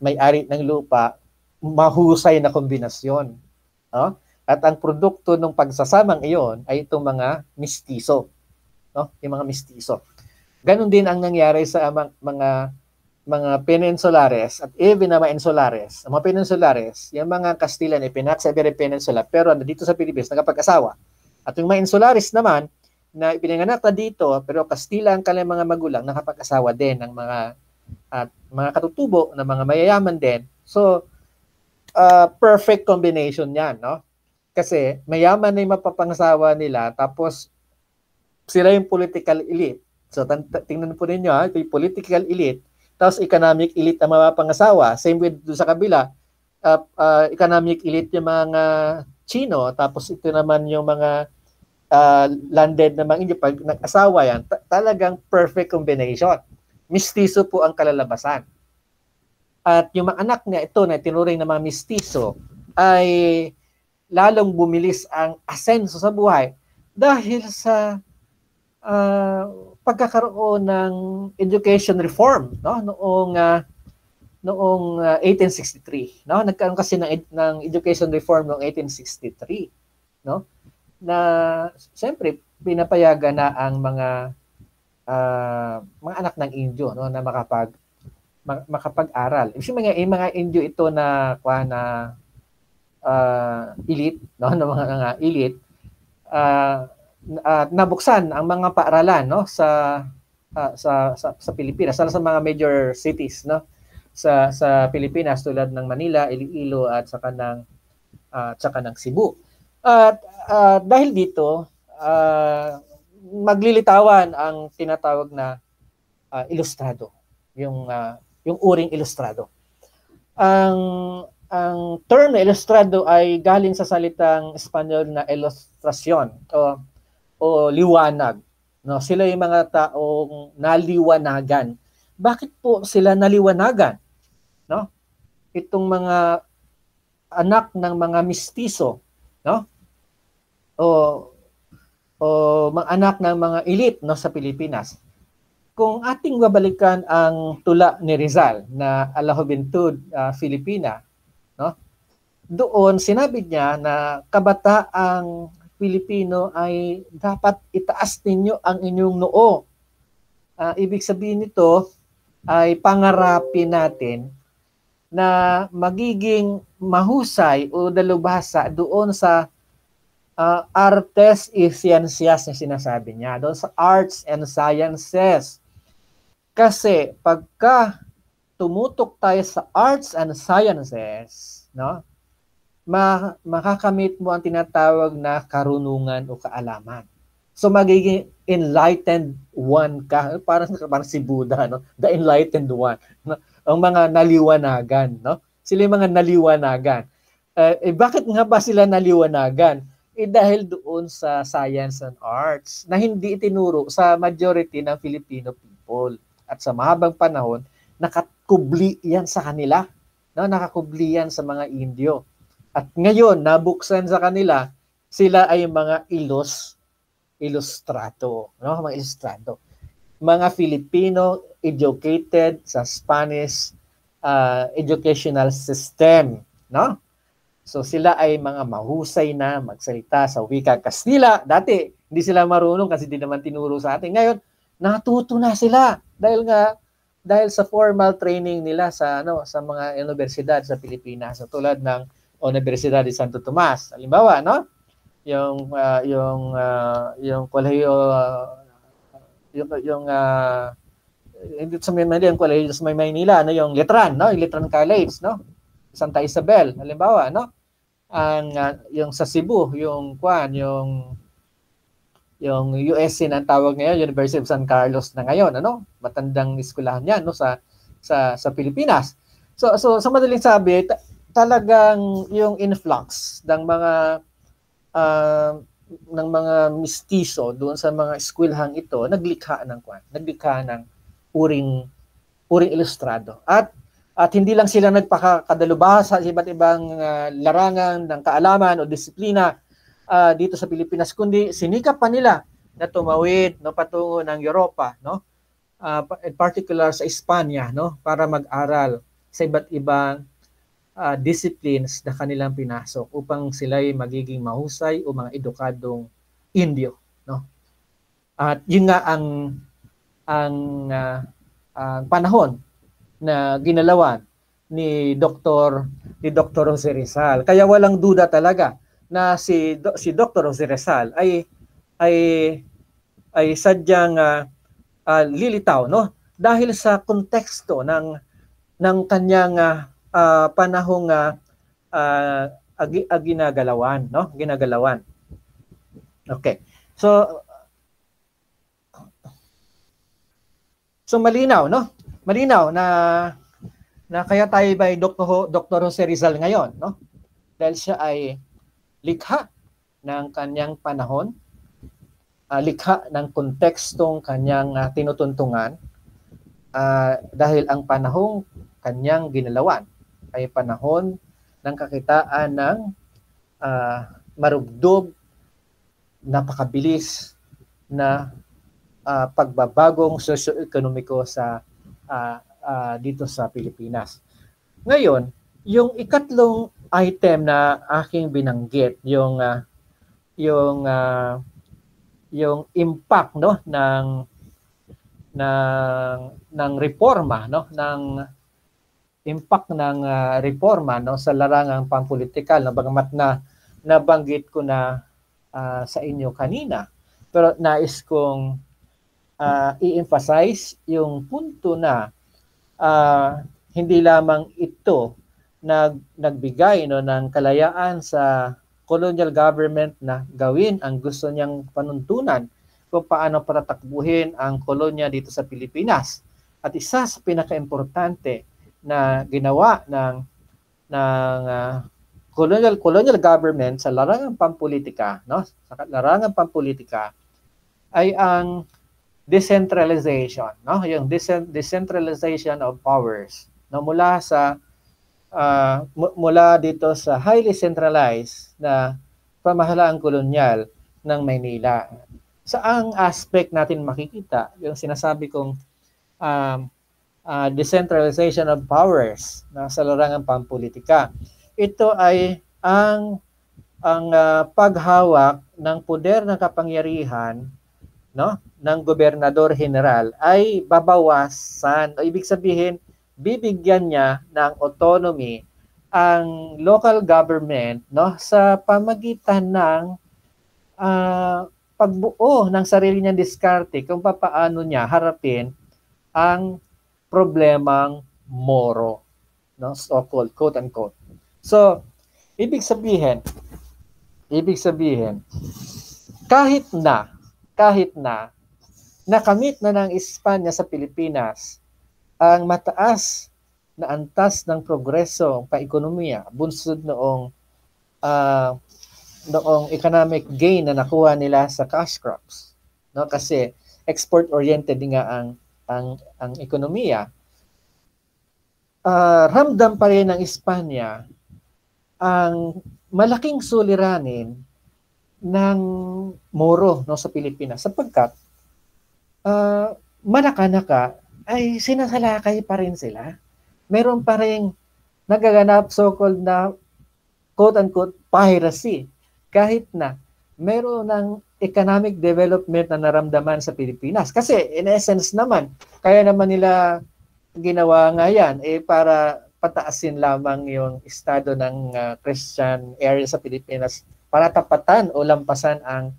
may-ari ng lupa, mahusay na kombinasyon. No? At ang produkto ng pagsasamang iyon ay itong mga mistiso. No? Yung mga mistiso. Ganon din ang nangyari sa mga peninsulares at even na mga insulares. Ang mga peninsulares, yung mga Kastilan ay pinag-sabi rin peninsula, pero dito sa Pilipinas, nagkapag-asawa. At yung mga insulares naman, na ipinanganak na dito, pero Kastila ang kanilang mga magulang, nakapag-asawa din ng mga katutubo na mga mayayaman din. So, perfect combination yan, no? Kasi mayaman na yung mapapangasawa nila, tapos sila yung political elite. So, tingnan po ninyo, ito yung political elite, tapos economic elite ang mapapangasawa. Same with doon sa kabila, economic elite yung mga Chino, tapos ito naman yung mga landed na mga Indio. Pag nag-asawa yan, talagang perfect combination. Mistiso po ang kalalabasan. At yung mga anak niya, ito na tinuring na mga mistiso, ay lalong bumilis ang asenso sa buhay dahil sa pagkakaroon ng education reform no? noong 1863. No? Nagkaroon kasi ng education reform noong 1863. No? Na siyempre pinapayagan na ang mga anak ng Indio no na makapag-aral. Kasi mga Indio ito na elite no ng mga elite nabuksan ang mga paaralan no sa Pilipinas, sa mga major cities no sa Pilipinas tulad ng Manila, Iloilo at saka ng Cebu. At dahil dito maglilitawan ang tinatawag na ilustrado, yung uring ilustrado. Ang term na ilustrado ay galing sa salitang Espanyol na ilustrasyon o liwanag. No, sila yung mga taong naliwanagan. Bakit po sila naliwanagan? No? Itong mga anak ng mga mistiso, no? O mga anak ng mga elite no sa Pilipinas. Kung ating babalikan ang tula ni Rizal na A la Juventud Filipina, no? Doon sinabi niya na kabataang Pilipino ay dapat itaas ninyo ang inyong noo. Ibig sabihin nito ay pangarapin natin na magiging mahusay o dalubhasa doon sa artes y sciences na sinasabi niya, doon sa arts and sciences. Kasi pagka tumutok tayo sa arts and sciences, no, makakamit mo ang tinatawag na karunungan o kaalaman. So magiging enlightened one ka, parang si Buddha, no? The enlightened one. No? Ang mga naliwanagan, no? Sila yung mga naliwanagan. Bakit nga ba sila naliwanagan? Dahil doon sa science and arts na hindi itinuro sa majority ng Filipino people. At sa mahabang panahon, nakakubli yan sa kanila. No? Nakakubli yan sa mga Indio. At ngayon, nabuksan sa kanila, sila ay mga ilustrato. No? Mga ilustrato. Mga Filipino educated sa Spanish educational system. No? So sila ay mga mahusay na magsalita sa wika Kastila. Dati, hindi sila marunong kasi hindi naman tinuro sa atin. Ngayon, natuto na sila dahil sa formal training nila sa mga universidad sa Pilipinas. So, tulad ng Universidad de Santo Tomas. Halimbawa, no? Yung Colegio hindi sa Maynila, yung college sa Maynila, ano, yung Letran, no? Yung Letran College, no? Santa Isabel, halimbawa, no? Ang yung sa Cebu, yung kwan, yung USC na tawag ngayon, University of San Carlos na ngayon, ano? Matandang eskwelahan 'yan, no, sa Pilipinas. So sa madaling sabi, talagang yung influx ng mga mistiso doon sa mga eskwelahang ito, naglikha ng puring ilustrado. At hindi lang sila nagpakakadalubhasa sa iba't ibang larangan ng kaalaman o disiplina dito sa Pilipinas, kundi sinikap pa nila na tumawid, no, patungo ng Europa, no, in particular sa Espanya, no, para mag-aral sa iba't ibang disciplines na kanilang pinasok upang sila'y magiging mahusay o mga edukadong Indio, no. At yun nga ang panahon na ginalawan ni Dr. Jose Rizal. Kaya walang duda talaga na si Dr. Jose Rizal ay sadyang lilitaw, no, dahil sa konteksto ng kanyang panahong ginagalawan, no, ginagalawan. Okay. So malinaw, no? Malinaw na kaya tayo by Dr. Jose Rizal ngayon, no? Dahil siya ay likha ng kanyang panahon, likha ng kontekstong kanyang tinutuntungan, dahil ang panahong kanyang ginalawan ay panahon ng kakitaan ng marugdob, napakabilis na pagbabagong sosyo-ekonomiko sa dito sa Pilipinas. Ngayon, yung ikatlong item na aking binanggit, yung impact, no, ng reforma, no, ng impact ng reforma, no, sa larangang pampulitikal, no, bagamat na nabanggit ko na sa inyo kanina, pero nais kong i-emphasize yung punto na hindi lamang ito nagbigay, no, ng kalayaan sa colonial government na gawin ang gusto niyang panuntunan kung paano patatakbuhin ang kolonya dito sa Pilipinas. At isa sa pinakaimportante na ginawa ng colonial government sa larangang pampulitika, no, sa larangang pampulitika ay ang decentralization, no, yung decentralization of powers, no, mula dito sa highly centralized na pamahalaang kolonyal ng Maynila. Sa ang aspect natin makikita yung sinasabi kong decentralization of powers na sa larangan pampulitika. Ito ay ang paghawak ng poder ng kapangyarihan, no, ng gobernador general ay babawasan, o ibig sabihin bibigyan niya ng autonomy ang local government, no, sa pamagitan ng pagbuo ng sarili niyang diskarte kung paano niya harapin ang problemang moro, no, so-called, quote unquote. So ibig sabihin kahit na nakamit na ng Espanya sa Pilipinas ang mataas na antas ng progreso ng paekonomiya bunsod noong economic gain na nakuha nila sa cash crops, no, kasi export oriented nga ang ekonomiya. Ramdam pa rin ng Espanya ang malaking suliranin ng moro, no, sa Pilipinas, sapagkat manakanaka ay sinasalakay pa rin sila. Meron pa rin nagaganap so-called na quote-unquote piracy kahit na meron ng economic development na naramdaman sa Pilipinas. Kasi in essence naman, kaya naman nila ginawa nga yan para pataasin lamang yung estado ng Christian area sa Pilipinas, para tapatan o lampasan ang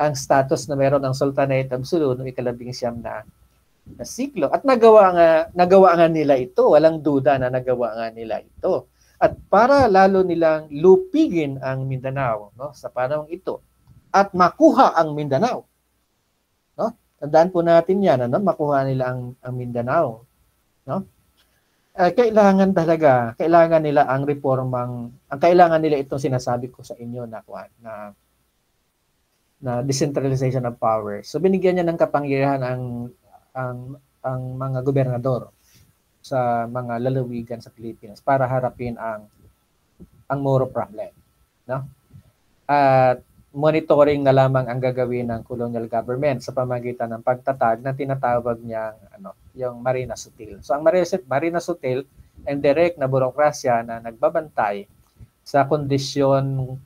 ang status na meron ng Sultanate of Sulu noong ika-19 na siklo. At nagawa nga nila ito. Walang duda na nagawa nga nila ito. At para lalo nilang lupigin ang Mindanao, no, sa panahong ito at makuha ang Mindanao. No? Tandaan po natin yan, ano? Makuha nila ang Mindanao. No? Kailangan nila ang reformang, ang kailangan nila itong sinasabi ko sa inyo na decentralization of power. So binigyan niya ng kapangyarihan ang mga gobernador sa mga lalawigan sa Pilipinas para harapin ang Moro problem, no? At monitoring na lamang ang gagawin ng colonial government sa pamamagitan ng pagtatag na tinatawag niyang yung Marina Sutil. So ang Marina Sutil ay direct na burokrasya na nagbabantay sa kondisyon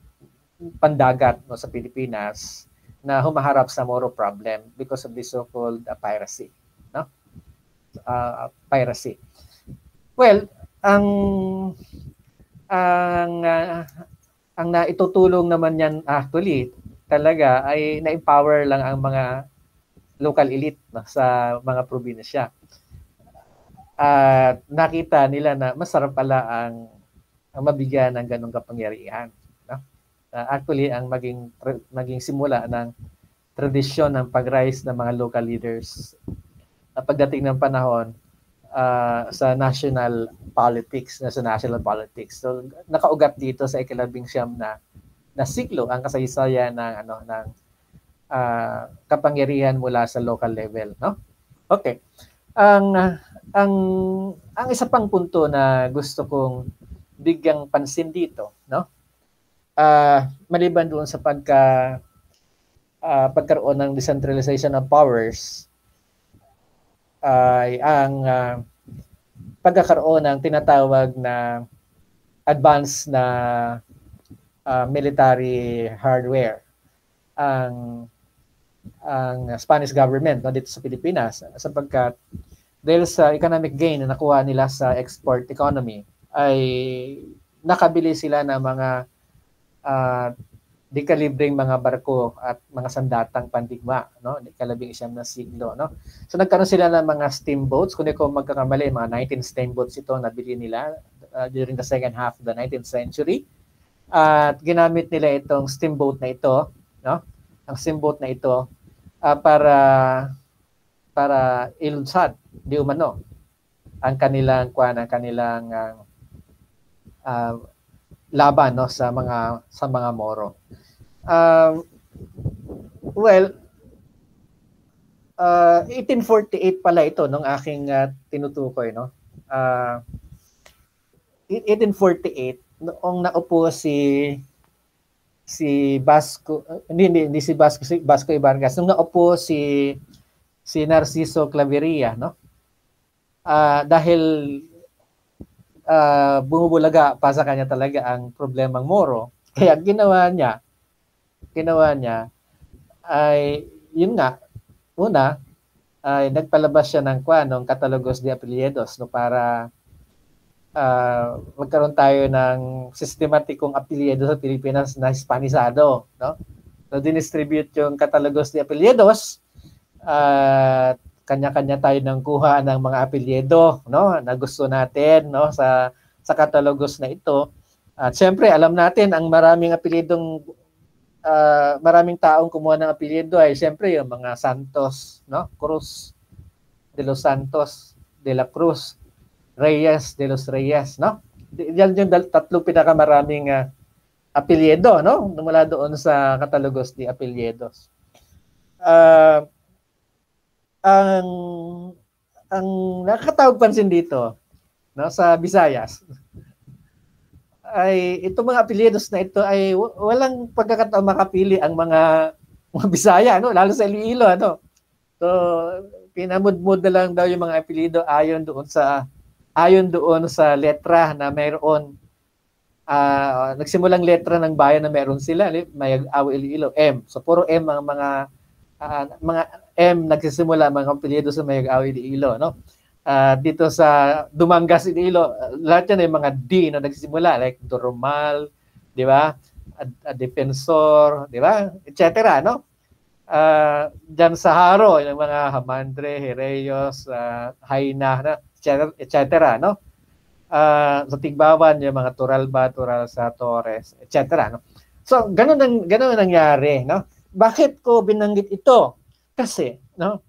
pandagat, no, sa Pilipinas na humaharap sa Moro problem because of the so-called piracy, no? Piracy. Well, ang naitutulong naman yan actually talaga ay na-empower lang ang mga local elite, no, sa mga probinsya. At nakita nila na masarap pala ang mabigyan ng ganong kapangyarihan, no? Actually, ang maging simula ng tradisyon ng pag-rise ng mga local leaders pagdating ng panahon sa national politics, na sa national politics. So nakaugat dito sa ika-19 na siklo ang kasaysayan ng kapangyarihan mula sa local level, no? Okay. Ang isa pang punto na gusto kong bigyang pansin dito, no? Maliban doon sa pagkaroon ng decentralization of powers, ay ang pagkakaroon ng tinatawag na advanced na military hardware. Ang Spanish government, no, dito sa Pilipinas, sapagkat dahil sa economic gain na nakuha nila sa export economy ay nakabili sila ng mga dekalibreng mga barko at mga sandatang pandigma, no, ika-19 na siglo, no. So nagkaroon sila ng mga steamboats, kung hindi ko magkakamali, mga 19 steamboats ito nabili nila during the second half of the 19th century. At ginamit nila itong steamboat na ito, no, ang steamboat na ito para ilunsad di umano ang kanilang laban, no, sa mga Moro. Well, 1848 pala ito nung aking tinutukoy, no. 1848 noong naupo si Vasco, hindi si Vasco Ibargas, nung naupo si Narciso Claveria, no. Dahil bumubulaga pa sa kanya talaga ang problemang Moro. Kaya ginawa niya ay yun nga, una ay nagpalabas siya ng katalogos de apelidos, no, para magkaroon tayo ng sistematikong apelyido sa Pilipinas na Hispanisado, no. So dinistribute yung katalogos de apelidos at kanya-kanya tayo ng kuha ng mga apelyido, no, na gusto natin, no, sa katalogos na ito. At syempre alam natin ang maraming apelyidong maraming taong kumuha ng apelyido ay syempre yung mga Santos, no, Cruz, De Los Santos, De la Cruz, Reyes, De los Reyes, no. Yan yung tatlong pinakamaraming apelyido, no, mula doon sa katalogos de apelyidos. Ang nakakatawag pansin dito, no, sa Bisayas ay itong mga apelyidos na ito ay walang pagkakataon makapili ang mga Bisaya, no, lalo sa Iloilo, ano. So pinamudmud na lang daw yung mga apelyido ayon doon sa letra na mayroon, nagsimulang letra ng bayan na mayroon sila, may Iloilo, M. So puro M ang mga M nagsisimula mga apelyido sa Mayagaw, Iloilo, no. Dito sa Dumangas, Iloilo, lahat yan ay mga D na nagsisimula, like Doromal, di ba? Defensor, di ba? Etcetera, no. dyan sa Haro, yung mga Hamandre, Hereyos, Haina, etc. No? Sa Tigbawan, yung mga Turalba, Turalsa, Torres, etc. No? So, ganun ang nangyari. No? Bakit ko binanggit ito? Kasi, no?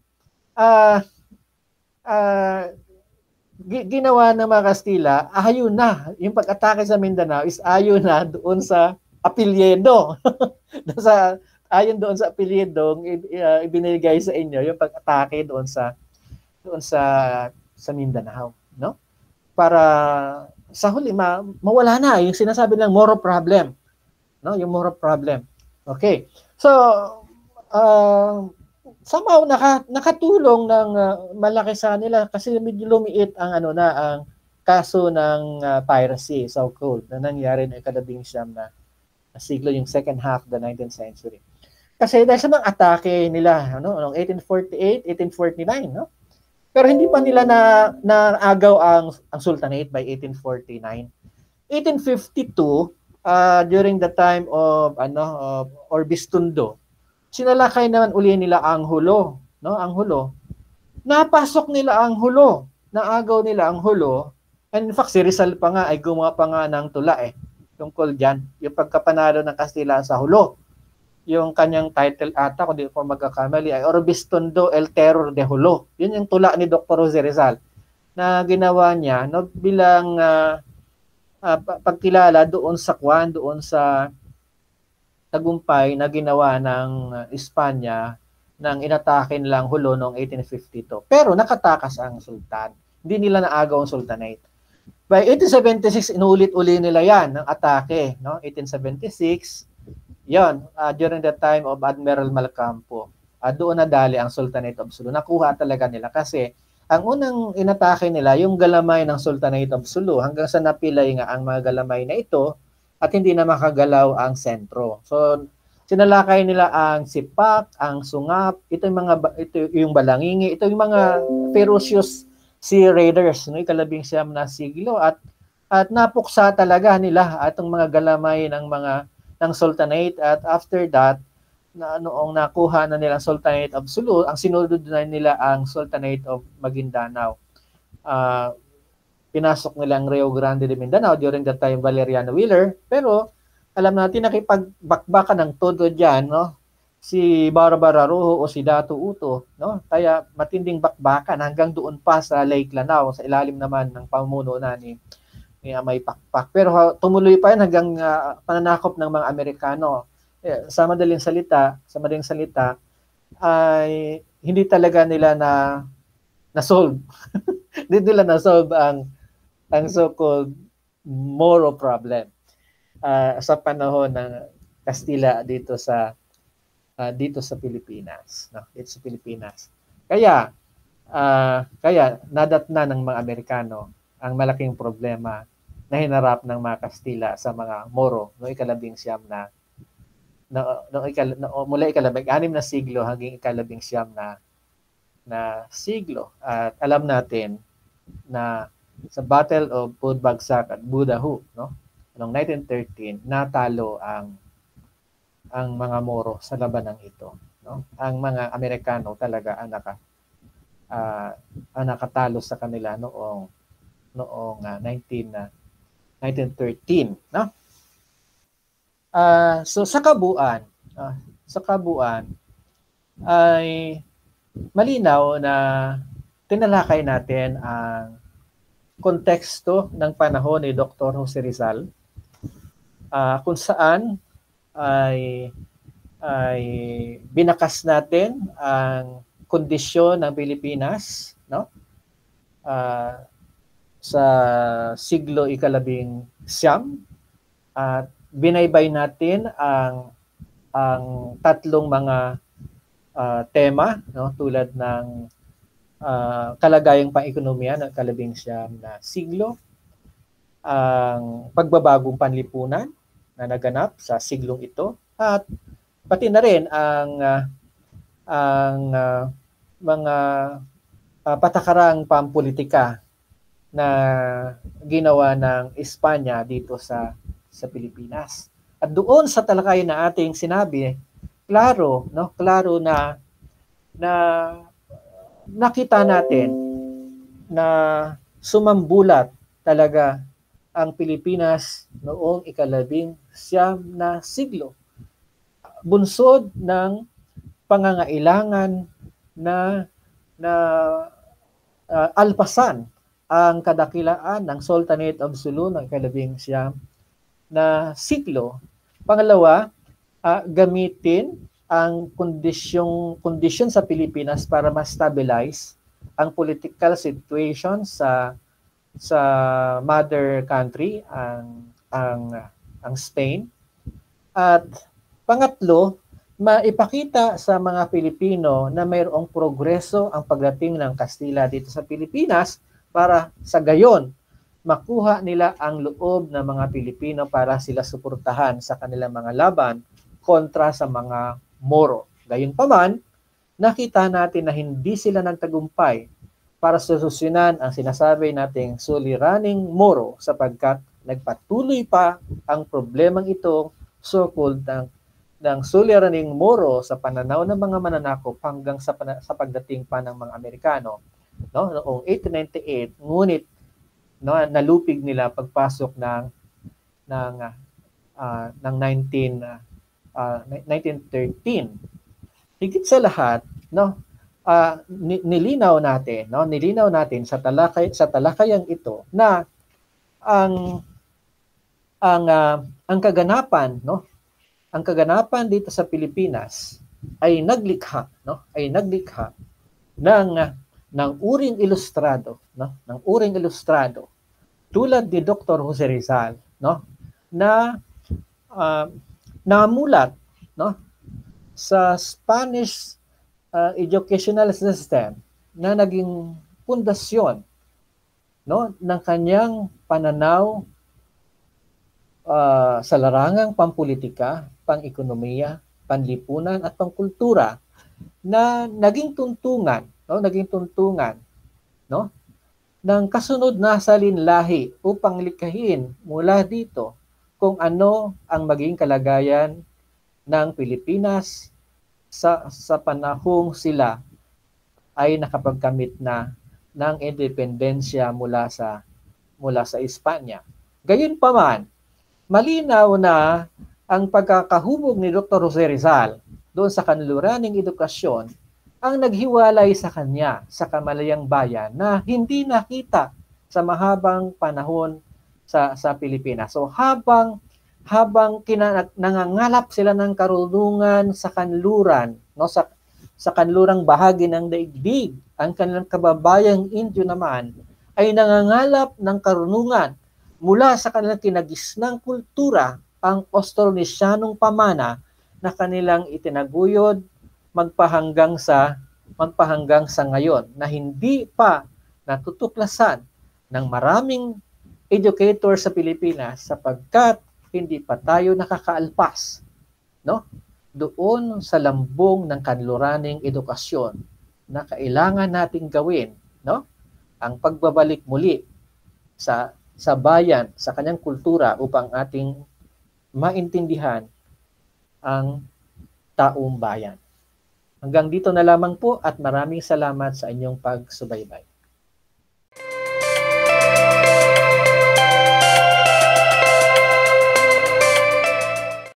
Ginawa ng mga Kastila, ayaw na. Yung pag-atake sa Mindanao is ayaw na doon sa apelyido. Ayon doon sa apelyido ibinigay sa inyo yung pag-atake doon sa Mindanao, no? Para sa huli mawala na yung sinasabi ng moral problem, no? Yung moral problem. Okay. So somehow nakatulong ng malaki sa nila kasi medyo lumiit ang kaso ng piracy, so-called, na nangyari na ikadabing-siyam na siglo, yung second half of the 19th century. Kasi dahil sa mga atake nila, ano, 1848, 1849, no? Pero hindi pa nila naagaw ang Sultanate by 1849. 1852, during the time of Orbistundo, sinalakay naman uli nila ang Hulo, no? Ang Hulo. Napasok nila ang Hulo, naagaw nila ang Hulo. And in fact, si Rizal pa nga ay gumawa pa nga ng tula eh, tungkol dyan, yung pagkapanalo ng Kastila sa Hulo. Yung kanyang title ata, kung di ko magkakamali, ay Orbistundo el Terror de Hulo. Yun yung tula ni Dr. Jose Rizal na ginawa niya, no, bilang pagkilala doon sa tagumpay na ginawa ng Espanya nang inatakin lang Hulo noong 1852. Pero nakatakas ang sultan. Hindi nila naagaw ang sultanate. By 1876, inulit-uli nila yan, ng atake, no? 1876, yon, during the time of Admiral Malcampo, doon nadali ang Sultanate of Sulu. Nakuha talaga nila kasi ang unang inatake nila, yung galamay ng Sultanate of Sulu, hanggang sa napilay nga ang mga galamay na ito at hindi na makagalaw ang sentro. So, sinalakay nila ang Sipak, ang Sungap, ito yung Balangingi, ito yung mga ferocious sea raiders, no, ikalabing-siyam na siglo, at napuksa talaga nila atong mga galamay ng Sultanate, at after that noong nakuha na nila ang Sultanate of Sulu, ang sinunod na nila ang Sultanate of Maguindanao. Pinasok nila ang Rio Grande de Mindanao during the time Valeriano Wheeler, pero alam natin nakipagbakbakan ng todo diyan, no, si Barbara Rojo o si Dato Uto, no? Kaya matinding bakbakan hanggang doon pa sa Lake Lanao, sa ilalim naman ng pamuno na ni Amay Pakpak. Pero tumuloy pa yan hanggang pananakop ng mga Amerikano. Sa madaling salita ay hindi talaga nila na-solve. Hindi nila na-solve ang so-called Moro problem sa panahon ng Kastila dito sa Pilipinas, no? It's Pilipinas. Kaya nadatna ng mga Amerikano ang malaking problema na hinarap ng mga Kastila sa mga Moro noong ikalabing-siyam mula ikalabing-anim na siglo hanggang ikalabing-siyam na siglo. At alam natin na sa Battle of Budbagsak at Budahu, no, noong 1913, natalo ang mga Moro sa labanang ito, no? Ang mga Amerikano talaga ang nakatalo sa kanila noong 1913, no? So sa kabuuan ay malinaw na tinalakay natin ang konteksto ng panahon ni Dr. Jose Rizal, kung saan ay binakas natin ang kondisyon ng Pilipinas, no, sa siglo ikalabing-siyam, at binaybay natin ang tatlong mga tema, no, tulad ng kalagayang pang-ekonomiya ng ikalabing-siyam na siglo, ang pagbabagong panlipunan na naganap sa siglong ito, at pati na rin ang mga patakarang pampulitika na ginawa ng Espanya dito sa Pilipinas. At doon sa talakayan na ating sinabi klaro, no? Klaro na nakita natin na sumambulat talaga ang Pilipinas noong ika-19 na siglo. Bunsod ng pangangailangan na alpasan ang kadakilaan ng Sultanate of Sulu ng ika-19 na siglo. Pangalawa, gamitin ang kondisyon sa Pilipinas para ma-stabilize ang political situation sa mother country, ang Spain. At pangatlo, maipakita sa mga Pilipino na mayroong progreso ang pagdating ng Kastila dito sa Pilipinas para sa gayon makuha nila ang loob ng mga Pilipino para sila suportahan sa kanilang mga laban kontra sa mga Moro. Gayunpaman, nakita natin na hindi sila nagtagumpay para sususinan ang sinasabi nating suliraning Moro sapagkat nagpatuloy pa ang problemang ito, so-called ng suliraning Moro sa pananaw ng mga mananakop hanggang sa pagdating pa ng mga Amerikano, no? Noong 1898, ngunit no, nalupig nila pagpasok ng 1913. Higit sa lahat, no? Nilinaw natin sa talakayang ito na ang kaganapan, no? Ang kaganapan dito sa Pilipinas ay naglikha, no? Ay naglikha ng uring ilustrado, no? Ng uring ilustrado tulad ni Dr. Jose Rizal, no? Na namulat, no? Sa Spanish educational system na naging pundasyon, no, ng kanyang pananaw sa larangang pampulitika, pang-ekonomiya, panlipunan at pangkultura na naging tuntungan ng kasunod na salinlahi upang likhain mula dito kung ano ang maging kalagayan ng Pilipinas sa panahong sila ay nakapagkamit na ng independensya mula sa Espanya. Gayunpaman, malinaw na ang pagkakahubog ni Dr. Jose Rizal doon sa kanluraning edukasyon ang naghiwalay sa kanya sa kamalayang bayan na hindi nakita sa mahabang panahon sa Pilipinas. So habang nangangalap sila ng karunungan sa kanluran, no, sa kanlurang bahagi ng daigdig, ang kanilang kababayang Indio naman ay nangangalap ng karunungan mula sa kanilang kinagisnang kultura, ang Austronesianong pamana na kanilang itinaguyod magpahanggang sa ngayon na hindi pa natutuklasan ng maraming educator sa Pilipinas sapagkat hindi pa tayo nakakaalpas, no, doon sa lambong ng kanluraning edukasyon na kailangan nating gawin, no, ang pagbabalik muli sa bayan, sa kanyang kultura upang ating maintindihan ang taong bayan. Hanggang dito na lamang po at maraming salamat sa inyong pagsubaybay.